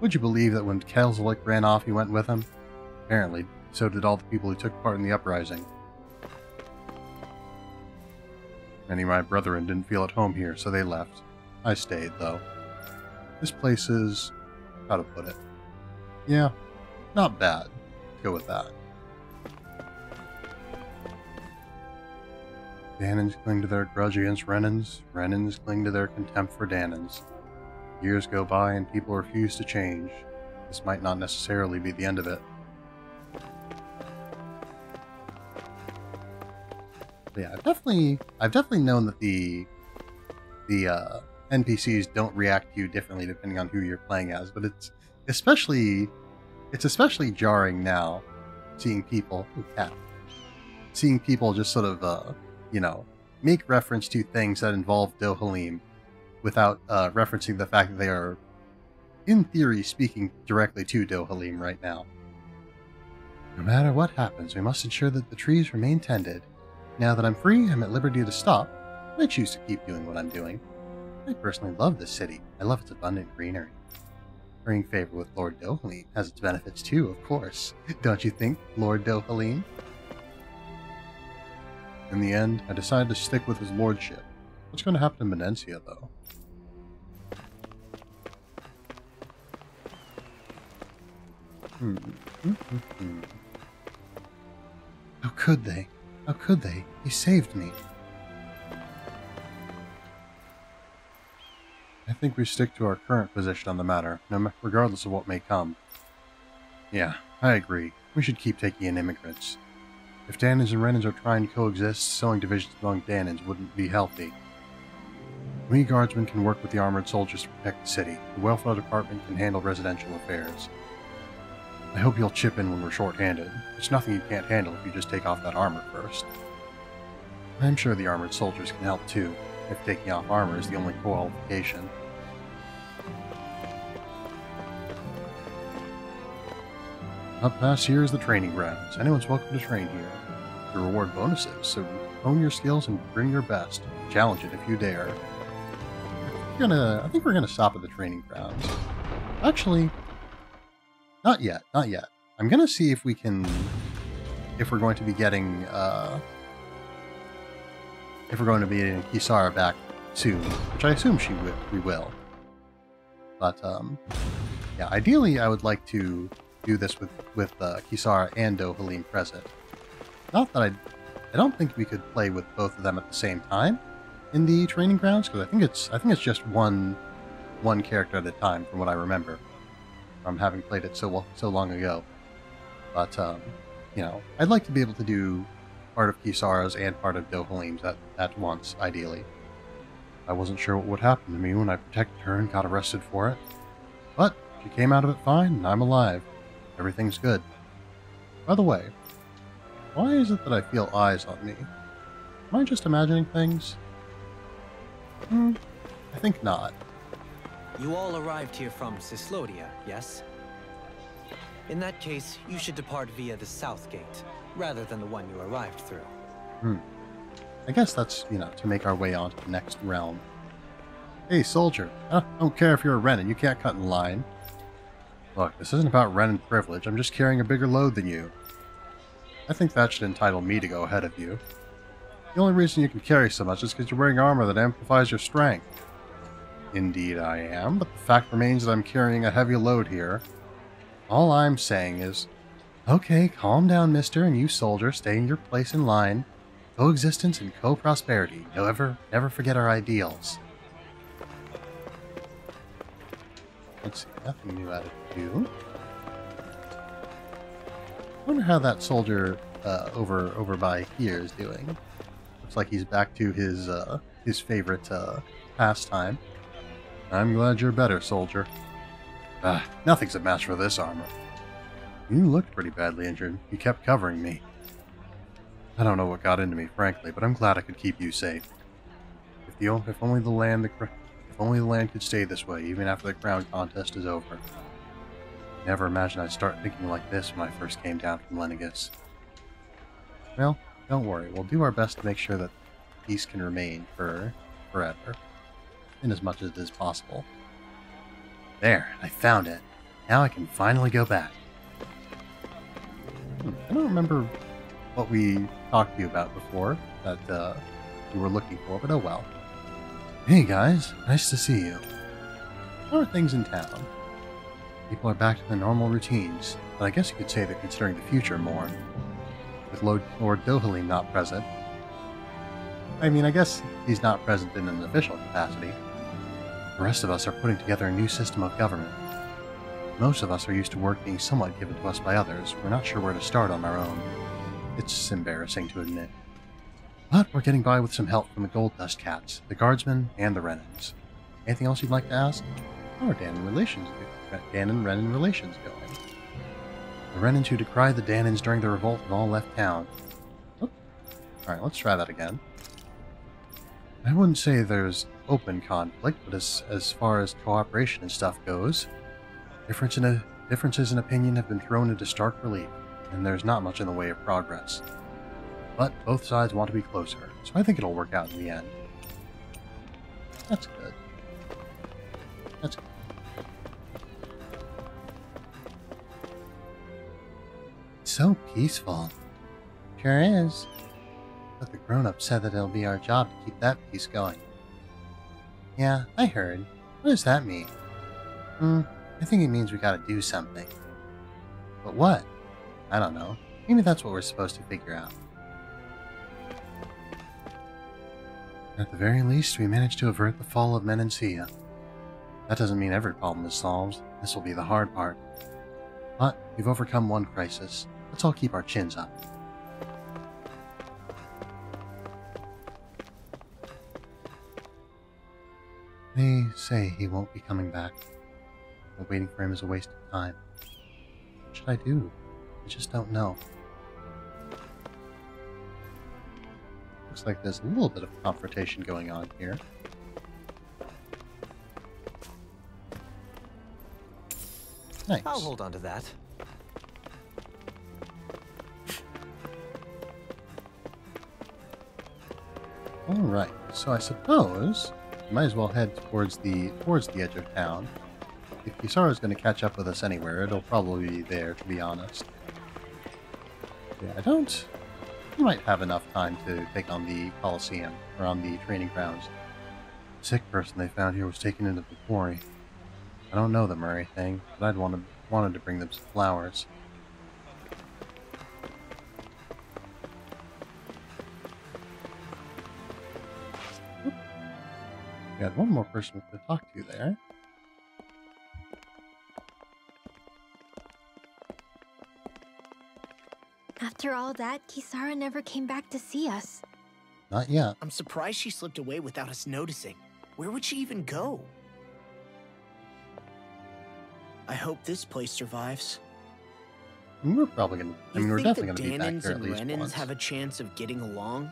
Would you believe that when Kelzelik ran off, he went with him? Apparently, so did all the people who took part in the uprising. Many of my brethren didn't feel at home here, so they left. I stayed, though. This place is... how to put it? Yeah, not bad. Go with that. Danans cling to their grudge against Renans. Renans cling to their contempt for Danans. Years go by and people refuse to change. This might not necessarily be the end of it. But yeah, I've definitely, I've definitely known that the the uh, N P Cs don't react to you differently depending on who you're playing as. But it's especially, it's especially jarring now, seeing people, ooh, cat, seeing people just sort of, uh, you know, make reference to things that involve Dohalim, without uh, referencing the fact that they are, in theory, speaking directly to Dohalim right now. No matter what happens, we must ensure that the trees remain tended. Now that I'm free, I'm at liberty to stop, but I choose to keep doing what I'm doing. I personally love this city. I love its abundant greenery. Earning favor with Lord Dohalim has its benefits too, of course. Don't you think, Lord Dohalim? In the end, I decided to stick with his lordship. What's going to happen to Menancia, though? Hmm. Mm-hmm. How could they? How could they? He saved me. I think we stick to our current position on the matter, no, regardless of what may come. Yeah, I agree. We should keep taking in immigrants. If Danans and Renans are trying to coexist, sowing divisions among Danans wouldn't be healthy. We guardsmen can work with the armored soldiers to protect the city. The welfare department can handle residential affairs. I hope you'll chip in when we're short-handed. It's nothing you can't handle if you just take off that armor first. I'm sure the armored soldiers can help too, if taking off armor is the only qualification. Up past here is the training grounds. Anyone's welcome to train here. The reward bonuses, so hone your skills and bring your best. Challenge it if you dare. We're gonna, I think we're gonna stop at the training grounds. Actually, not yet, not yet. I'm gonna see if we can, if we're going to be getting, uh, if we're going to be in Kisara back soon, which I assume she will, we will. But, um, yeah, ideally I would like to do this with, with uh, Kisara and Dohalim present. Not that I... I don't think we could play with both of them at the same time in the training grounds, because I think it's I think it's just one one character at a time, from what I remember, from having played it so well, so long ago. But, um, you know, I'd like to be able to do part of Kisara's and part of Dohalim's at, at once, ideally. I wasn't sure what would happen to me when I protected her and got arrested for it. But she came out of it fine, and I'm alive. Everything's good. By the way, why is it that I feel eyes on me? Am I just imagining things? Hmm, I think not. You all arrived here from Cyslodia, yes? In that case, you should depart via the south gate, rather than the one you arrived through. Hmm. I guess that's, you know, to make our way on to the next realm. Hey, soldier, I don't care if you're a Renan, you can't cut in line. Look, this isn't about Renan privilege, I'm just carrying a bigger load than you. I think that should entitle me to go ahead of you. The only reason you can carry so much is because you're wearing armor that amplifies your strength. Indeed I am, but the fact remains that I'm carrying a heavy load here. All I'm saying is, okay, calm down, mister, and you, soldier, stay in your place in line. Coexistence and co-prosperity. However, never forget our ideals. Let's see, nothing new added to do. I wonder how that soldier uh, over over by here is doing. Looks like he's back to his uh, his favorite uh, pastime. I'm glad you're better, soldier. Ah, nothing's a match for this armor. You looked pretty badly injured. You kept covering me. I don't know what got into me, frankly, but I'm glad I could keep you safe. If the if only the land the if only the land could stay this way, even after the crown contest is over. Never imagined I'd start thinking like this when I first came down from Lenegus. Well, don't worry. We'll do our best to make sure that peace can remain for forever, in as much as it is possible. There, I found it. Now I can finally go back. Hmm, I don't remember what we talked to you about before that uh, you were looking for, but oh well. Hey guys, nice to see you. How are things in town? People are back to their normal routines, but I guess you could say they're considering the future more, with Lord Dohalim not present. I mean, I guess he's not present in an official capacity. The rest of us are putting together a new system of government. Most of us are used to work being somewhat given to us by others. We're not sure where to start on our own. It's embarrassing to admit. But we're getting by with some help from the Gold Dust Cats, the Guardsmen, and the Renans. Anything else you'd like to ask? How are Dan and relations do? Dan and Renan relations going. The Renans who decry the Danans during the revolt have all left town. Oh. Alright, let's try that again. I wouldn't say there's open conflict, but as, as far as cooperation and stuff goes, difference in a, differences in opinion have been thrown into stark relief. and there's not much in the way of progress. But both sides want to be closer, so I think it'll work out in the end. That's good. That's good. It's so peaceful. Sure is. But the grown-ups said that it'll be our job to keep that peace going. Yeah, I heard. What does that mean? Hmm, I think it means we gotta do something. But what? I don't know. Maybe that's what we're supposed to figure out. At the very least, we managed to avert the fall of Menancia. That doesn't mean every problem is solved. This will be the hard part. But we've overcome one crisis. Let's all keep our chins up. They say he won't be coming back. But waiting for him is a waste of time. What should I do? I just don't know. Looks like there's a little bit of confrontation going on here. Nice. I'll hold on to that. Alright, so I suppose we might as well head towards the towards the edge of town. If Kisara's gonna catch up with us anywhere, it'll probably be there, to be honest. Yeah, I don't We might have enough time to take on the Coliseum, or on the training grounds. The sick person they found here was taken into the quarry. I don't know them or anything, but I'd wanted, wanted to bring them some flowers. Oop. We got one more person to talk to there. After all that, Kisara never came back to see us. Not yet. I'm surprised she slipped away without us noticing. Where would she even go? I hope this place survives. We're probably gonna. I mean, we're definitely gonna be back here at least once. You think the Danans and Renans have a chance of getting along?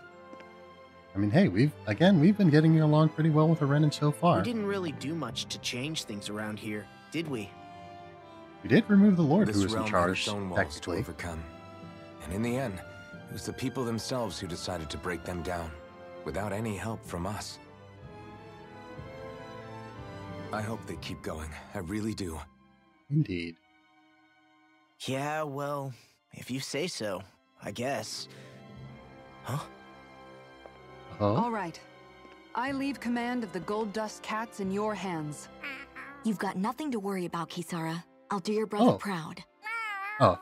I mean, hey, we've again we've been getting along pretty well with the Renan so far. We didn't really do much to change things around here, did we? We did remove the Lord who was in charge, technically. And in the end, it was the people themselves who decided to break them down, without any help from us. I hope they keep going. I really do. Indeed. Yeah, well, if you say so, I guess. Huh? Uh-huh. All right. I leave command of the Gold Dust Cats in your hands. You've got nothing to worry about, Kisara. I'll do your brother oh. proud. Oh.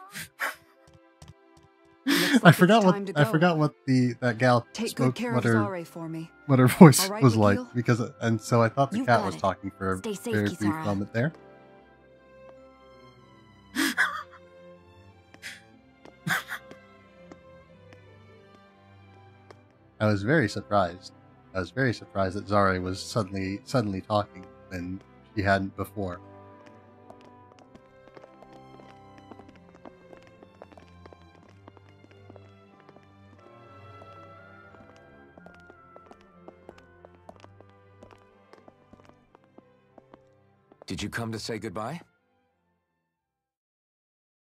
Like I forgot what I forgot what the that gal Take spoke what her, for me. what her voice right, was like because and so I thought the You've cat was it. talking for a Stay very safe, brief Kisara. moment there. I was very surprised. I was very surprised that Zare was suddenly suddenly talking when she hadn't before. Did you come to say goodbye?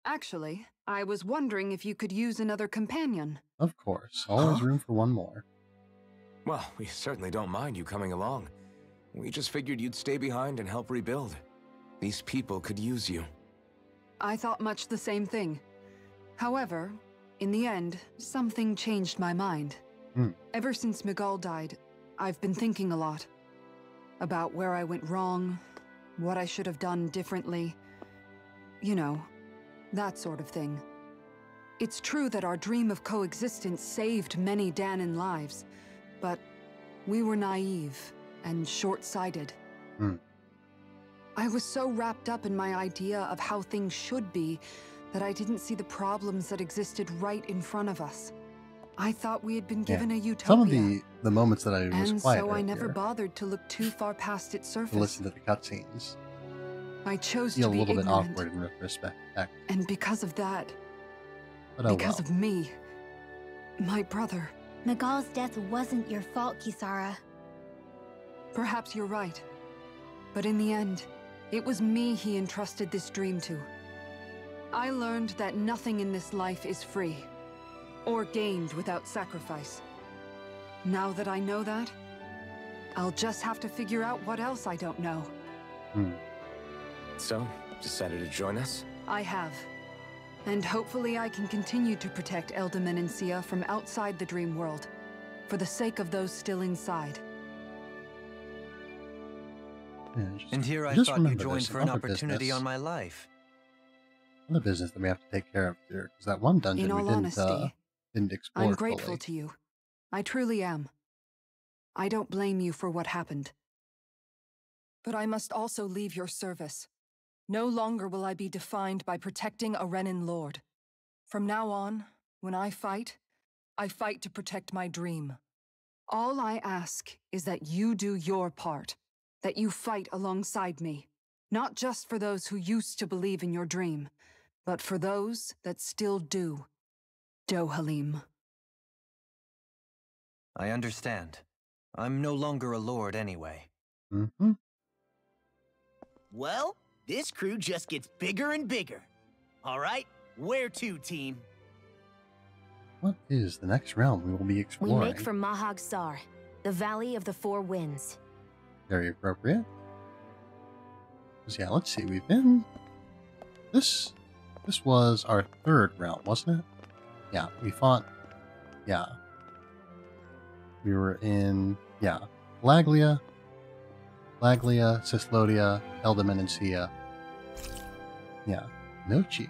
Actually, I was wondering if you could use another companion. Of course. Always huh? room for one more. Well, we certainly don't mind you coming along. We just figured you'd stay behind and help rebuild. These people could use you. I thought much the same thing. However, in the end, something changed my mind. Mm. Ever since Miguel died, I've been thinking a lot. About where I went wrong, what I should have done differently, you know, that sort of thing. It's true that our dream of coexistence saved many Danan lives, but we were naive and short-sighted. Mm. I was so wrapped up in my idea of how things should be that I didn't see the problems that existed right in front of us. I thought we had been given yeah. a utopia. Some of the, the moments that I was and quiet so I never here. bothered to look too far past its surface. To listen to the cutscenes. I chose Feel to be a little ignorant. bit awkward in retrospect. And because of that, but oh because well. of me, my brother. Magal's death wasn't your fault, Kisara. Perhaps you're right. But in the end, it was me he entrusted this dream to. I learned that nothing in this life is free, or gained without sacrifice. Now that I know that, I'll just have to figure out what else I don't know. Hmm. So, decided to join us? I have. And hopefully I can continue to protect Elde Menancia from outside the dream world, for the sake of those still inside. Yeah, just, and here I thought you joined for an opportunity business. on my life. Another business that we have to take care of here, because that one dungeon in all we didn't, honesty, uh, didn't explore I'm grateful fully. to you. I truly am. I don't blame you for what happened. But I must also leave your service. No longer will I be defined by protecting a Renan lord. From now on, when I fight, I fight to protect my dream. All I ask is that you do your part, that you fight alongside me, not just for those who used to believe in your dream, but for those that still do. Dohalim. I understand. I'm no longer a lord anyway. Mm-hmm. Well, this crew just gets bigger and bigger. All right, where to, team? What is the next realm we will be exploring? We make for Mahag Saar, the Valley of the Four Winds. Very appropriate. So yeah, let's see. We've been this. This was our third round, wasn't it? Yeah, we fought. Yeah, we were in. Yeah, Laglia, Laglia, Cyslodia, Elde Menancia. Yeah, Nochi.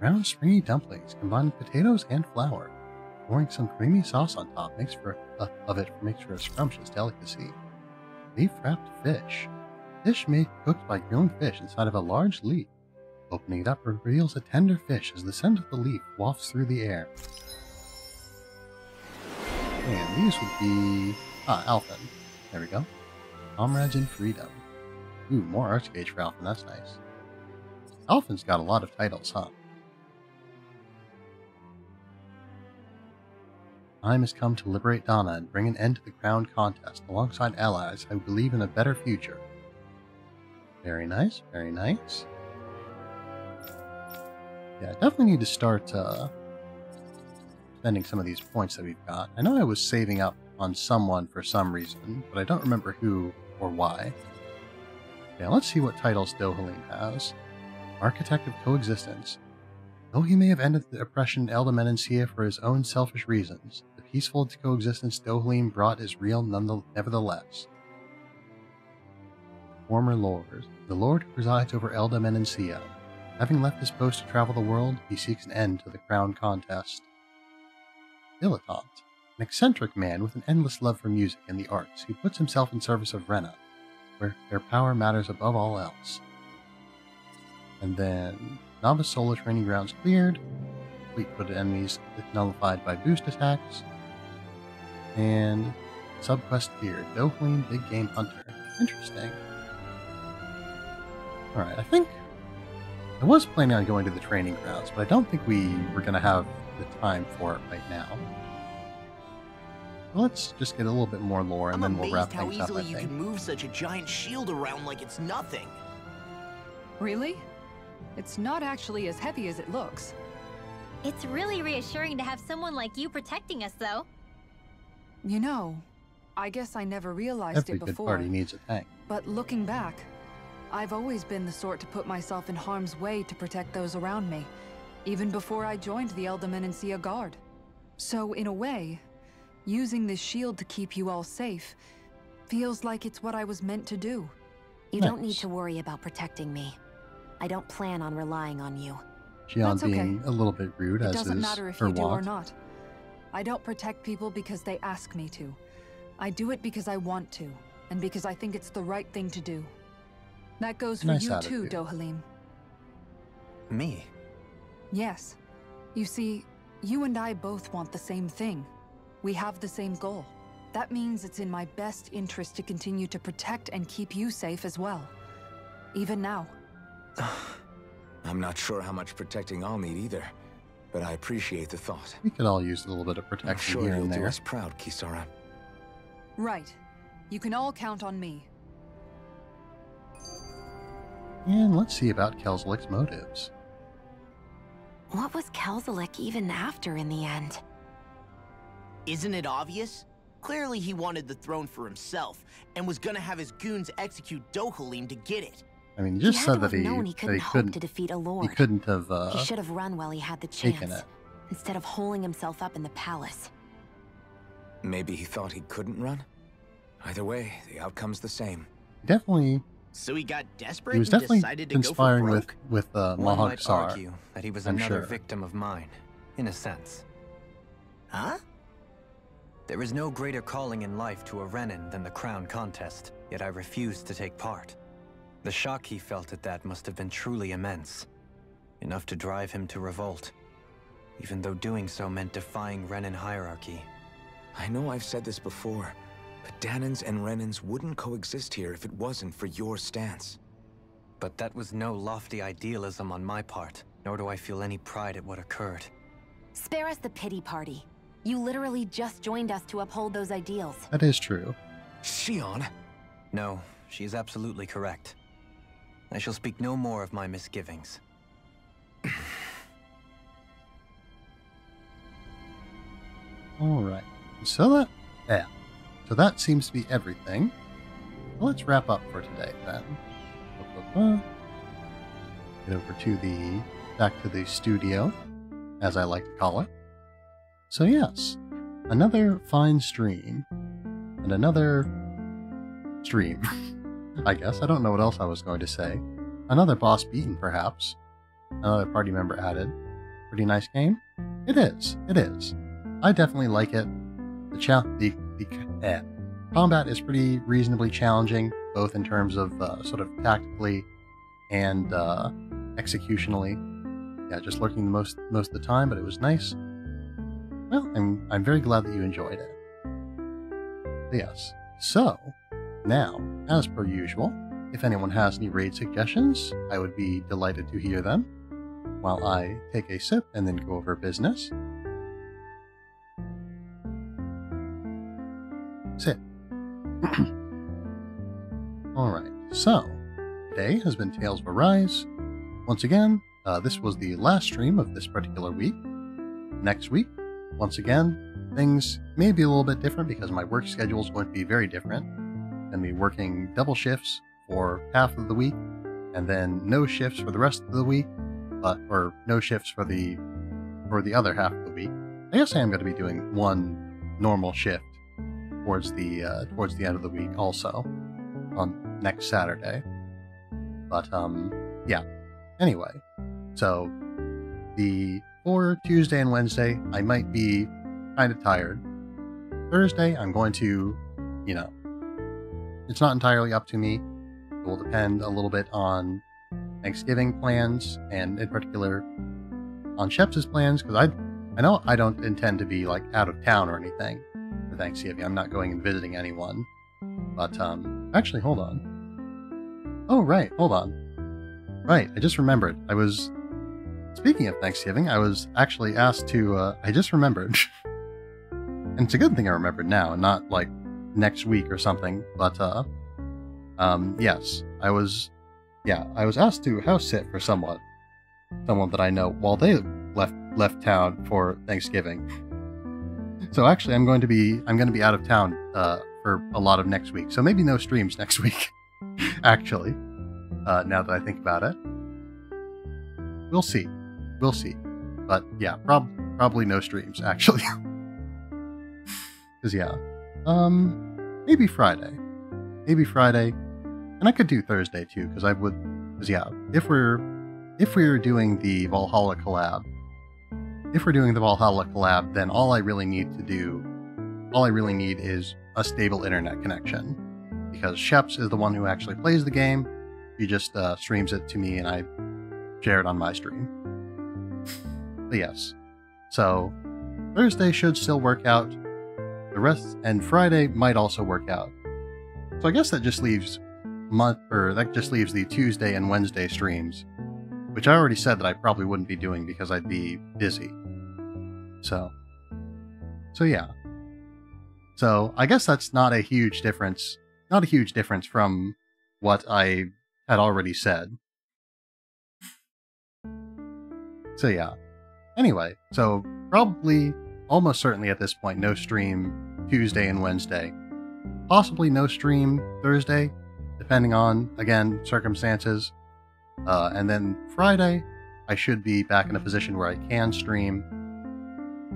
Round springy dumplings, combined with potatoes and flour. Pouring some creamy sauce on top makes for uh, of it makes for a scrumptious delicacy. Leaf wrapped fish. Fish made cooked by grown fish inside of a large leaf. Opening it up reveals a tender fish as the scent of the leaf wafts through the air. And these would be ah Alphen. There we go. Comrades in freedom. Ooh, more Archgage for Alphen. That's nice. Alphen's got a lot of titles, huh? Time has come to liberate Dahna and bring an end to the crown contest alongside allies who believe in a better future. Very nice, very nice. Yeah, I definitely need to start uh, spending some of these points that we've got. I know I was saving up on someone for some reason, but I don't remember who or why. Yeah, let's see what titles Dohalim has. Architect of Coexistence. Though he may have ended the oppression in Elde Menancia for his own selfish reasons, the peaceful coexistence Dohalim brought is real none nevertheless. Former Lord, the Lord who presides over Elde Menancia. Having left his post to travel the world, he seeks an end to the crown contest. Dilettante, an eccentric man with an endless love for music and the arts, who puts himself in service of Rena, where their power matters above all else. And then... Novice solo training grounds cleared. Fleet-footed enemies nullified by boost attacks. And subquest cleared. Dohalim Big Game Hunter. Interesting. Alright, I think I was planning on going to the training grounds, but I don't think we were going to have the time for it right now. Let's just get a little bit more lore and I'm then we'll wrap things up, I think. I'm amazed how easily you can move such a giant shield around like it's nothing. Really? It's not actually as heavy as it looks. It's really reassuring to have someone like you protecting us, though. You know, I guess I never realized it before. Every good party needs a tank. But looking back, I've always been the sort to put myself in harm's way to protect those around me, even before I joined the Elde Menancia Guard. So in a way, using this shield to keep you all safe feels like it's what I was meant to do. You nice. don't need to worry about protecting me. I don't plan on relying on you. Shionne being okay. a little bit rude, it as doesn't is matter if her you do or not. I don't protect people because they ask me to. I do it because I want to, and because I think it's the right thing to do. That goes for nice you attitude. too, Dohalim. Me? Yes. You see, you and I both want the same thing. We have the same goal. That means it's in my best interest to continue to protect and keep you safe as well. Even now. I'm not sure how much protecting I'll need either, but I appreciate the thought. We could all use a little bit of protection here and there. I'm sure you'll do us proud, Kisara. Right. You can all count on me. And let's see about Kelzelik's motives. What was Kelzelik even after in the end? Isn't it obvious? Clearly he wanted the throne for himself, and was gonna have his goons execute Dohalim to get it. I mean, you just said that he, he couldn't hope to defeat a lord. He couldn't have, uh, he should have run while he had the chance, instead of holding himself up in the palace. Maybe he thought he couldn't run? Either way, the outcome's the same. Definitely. So he got desperate. He was definitely decided to conspiring go with with uh, Mahag Saar. Argue that he was I'm another sure. victim of mine, in a sense. Huh? There is no greater calling in life to a Renan than the crown contest, yet I refused to take part. The shock he felt at that must have been truly immense, enough to drive him to revolt, even though doing so meant defying Renan hierarchy. I know I've said this before, but Danans and Renans wouldn't coexist here if it wasn't for your stance. But that was no lofty idealism on my part, nor do I feel any pride at what occurred. Spare us the pity party. You literally just joined us to uphold those ideals. That is true. Shionne? No, she is absolutely correct. I shall speak no more of my misgivings. Alright, so that... yeah. So that seems to be everything. Well, let's wrap up for today then. Get over to the back to the studio, as I like to call it. So yes, another fine stream and another stream. I guess I don't know what else I was going to say. Another boss beaten, perhaps. Another party member added. Pretty nice game. It is. It is. I definitely like it. The chat. The The eh. combat is pretty reasonably challenging, both in terms of uh, sort of tactically and uh, executionally. Yeah, just lurking most most of the time, but it was nice. Well, I'm I'm very glad that you enjoyed it. Yes. So now, as per usual, if anyone has any raid suggestions, I would be delighted to hear them. While I take a sip and then go over business. Sit. Alright, so today has been Tales of Arise. Once again, uh, this was the last stream of this particular week. Next week, once again, things may be a little bit different because my work schedule is going to be very different. I'm going to be working double shifts for half of the week, and then no shifts for the rest of the week, but or no shifts for the for the other half of the week. I guess I am going to be doing one normal shift towards the uh, towards the end of the week also on next Saturday, but um yeah, anyway, so the for Tuesday and Wednesday I might be kind of tired. Thursday I'm going to, you know, it's not entirely up to me. It will depend a little bit on Thanksgiving plans, and in particular on Sheps' plans, because I I know I don't intend to be like out of town or anything. Thanksgiving. I'm not going and visiting anyone. But, um, actually, hold on. Oh, right, hold on. Right, I just remembered. I was, speaking of Thanksgiving, I was actually asked to, uh, I just remembered. And it's a good thing I remembered now, and not, like, next week or something. But, uh, um, yes, I was, yeah, I was asked to house sit for someone. Someone that I know while they left, left town for Thanksgiving. So actually, I'm going to be I'm going to be out of town uh, for a lot of next week. So maybe no streams next week. Actually, uh, now that I think about it, we'll see, we'll see. But yeah, prob probably no streams actually. Because yeah, um, maybe Friday, maybe Friday, and I could do Thursday too. Because I would, because yeah, if we're if we're doing the Valhalla collab. If we're doing the Valhalla collab, then all I really need to do, all I really need is a stable internet connection, because Sheps is the one who actually plays the game. He just uh, streams it to me, and I share it on my stream. But yes, so Thursday should still work out. The rest and Friday might also work out. So I guess that just leaves month, or that just leaves the Tuesday and Wednesday streams, which I already said that I probably wouldn't be doing because I'd be busy. So, so yeah. So I guess that's not a huge difference, not a huge difference from what I had already said. So yeah, Anyway, so probably almost certainly at this point, no stream Tuesday and Wednesday. Possibly no stream Thursday, depending on, again, circumstances. Uh, and then Friday, I should be back in a position where I can stream.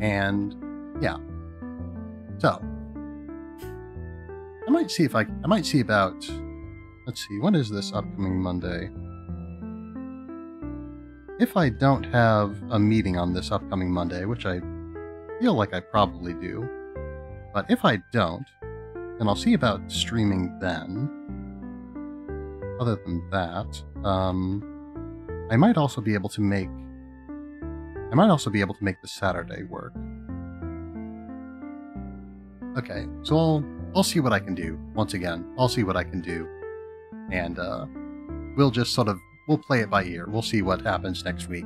And yeah. So I might see if I, I might see about, let's see, what is this upcoming Monday? If I don't have a meeting on this upcoming Monday, which I feel like I probably do, but if I don't, then I'll see about streaming then. Other than that, um, I might also be able to make, I might also be able to make the Saturday work. Okay, so I'll, I'll see what I can do. Once again, I'll see what I can do. And, uh, we'll just sort of, we'll play it by ear. We'll see what happens next week.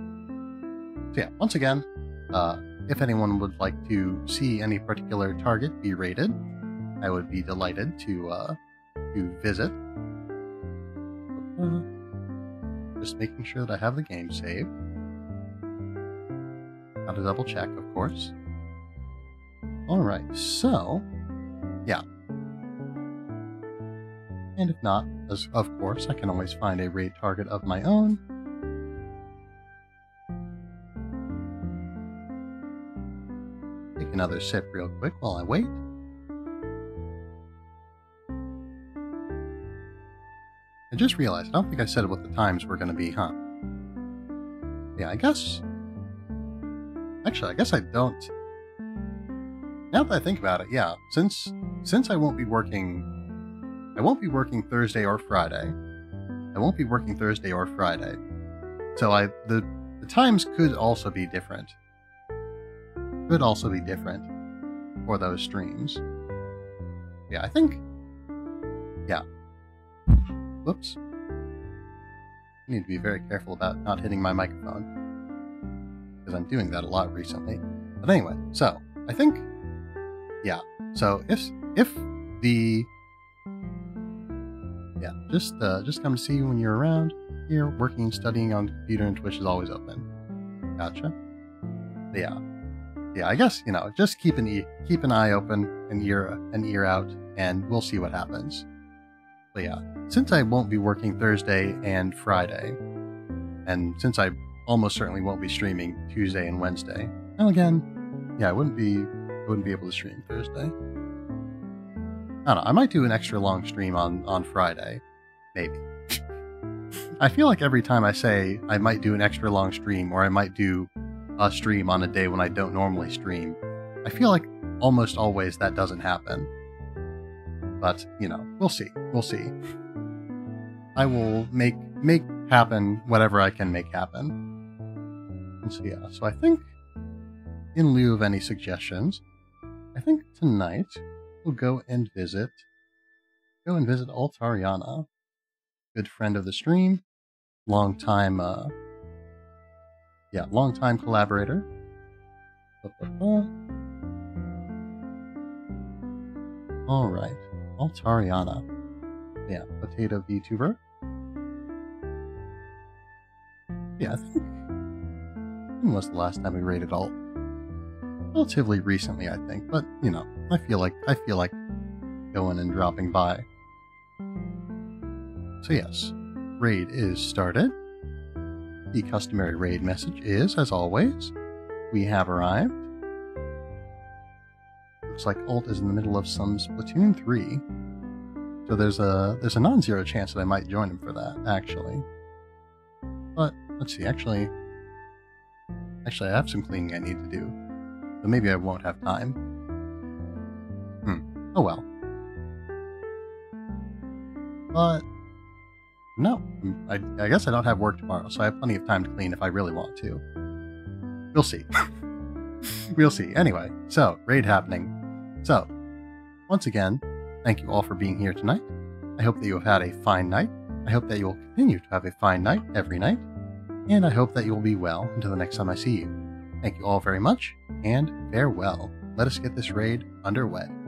So yeah, once again, uh, if anyone would like to see any particular target be rated, I would be delighted to, uh, to visit. Just making sure that I have the game saved. Gotta double check, of course. Alright, so, yeah. And if not, as of course, I can always find a raid target of my own. Take another sip real quick while I wait. I just realized, I don't think I said what the times were going to be, huh? Yeah, I guess... Actually, I guess I don't... Now that I think about it, yeah, since since I won't be working... I won't be working Thursday or Friday. I won't be working Thursday or Friday. So I the, the times could also be different. Could also be different for those streams. Yeah, I think... Yeah. Whoops. I need to be very careful about not hitting my microphone, because I'm doing that a lot recently. But anyway, so, I think... Yeah, so if if the... Yeah, just uh, just come see you when you're around here. Working and studying on the computer and Twitch is always open. Gotcha. Yeah. Yeah, I guess, you know, just keep an, e keep an eye open, an ear, an ear out, and we'll see what happens. But yeah. Since I won't be working Thursday and Friday, and since I almost certainly won't be streaming Tuesday and Wednesday, and again, yeah, I wouldn't be, I wouldn't be able to stream Thursday. I don't know, I might do an extra long stream on, on Friday, maybe. I feel like every time I say I might do an extra long stream, or I might do a stream on a day when I don't normally stream, I feel like almost always that doesn't happen. But, you know, we'll see, we'll see. I will make make happen whatever I can make happen. And so yeah, so I think in lieu of any suggestions, I think tonight we'll go and visit go and visit Altariana, good friend of the stream, long time uh yeah, long time collaborator. All right, Altariana. Yeah, potato VTuber. Yeah, I think... When was the last time we raided Alt? Relatively recently, I think. But, you know, I feel like... I feel like going and dropping by. So yes, raid is started. The customary raid message is, as always, we have arrived. Looks like Alt is in the middle of some Splatoon three. So there's a there's a non-zero chance that I might join him for that, actually. But let's see, actually actually I have some cleaning I need to do. So maybe I won't have time. Hmm. Oh well. But no. I I guess I don't have work tomorrow, so I have plenty of time to clean if I really want to. We'll see. We'll see. Anyway, so raid happening. So once again, thank you all for being here tonight. I hope that you have had a fine night. I hope that you will continue to have a fine night every night. And I hope that you will be well until the next time I see you. Thank you all very much, and farewell. Let us get this raid underway.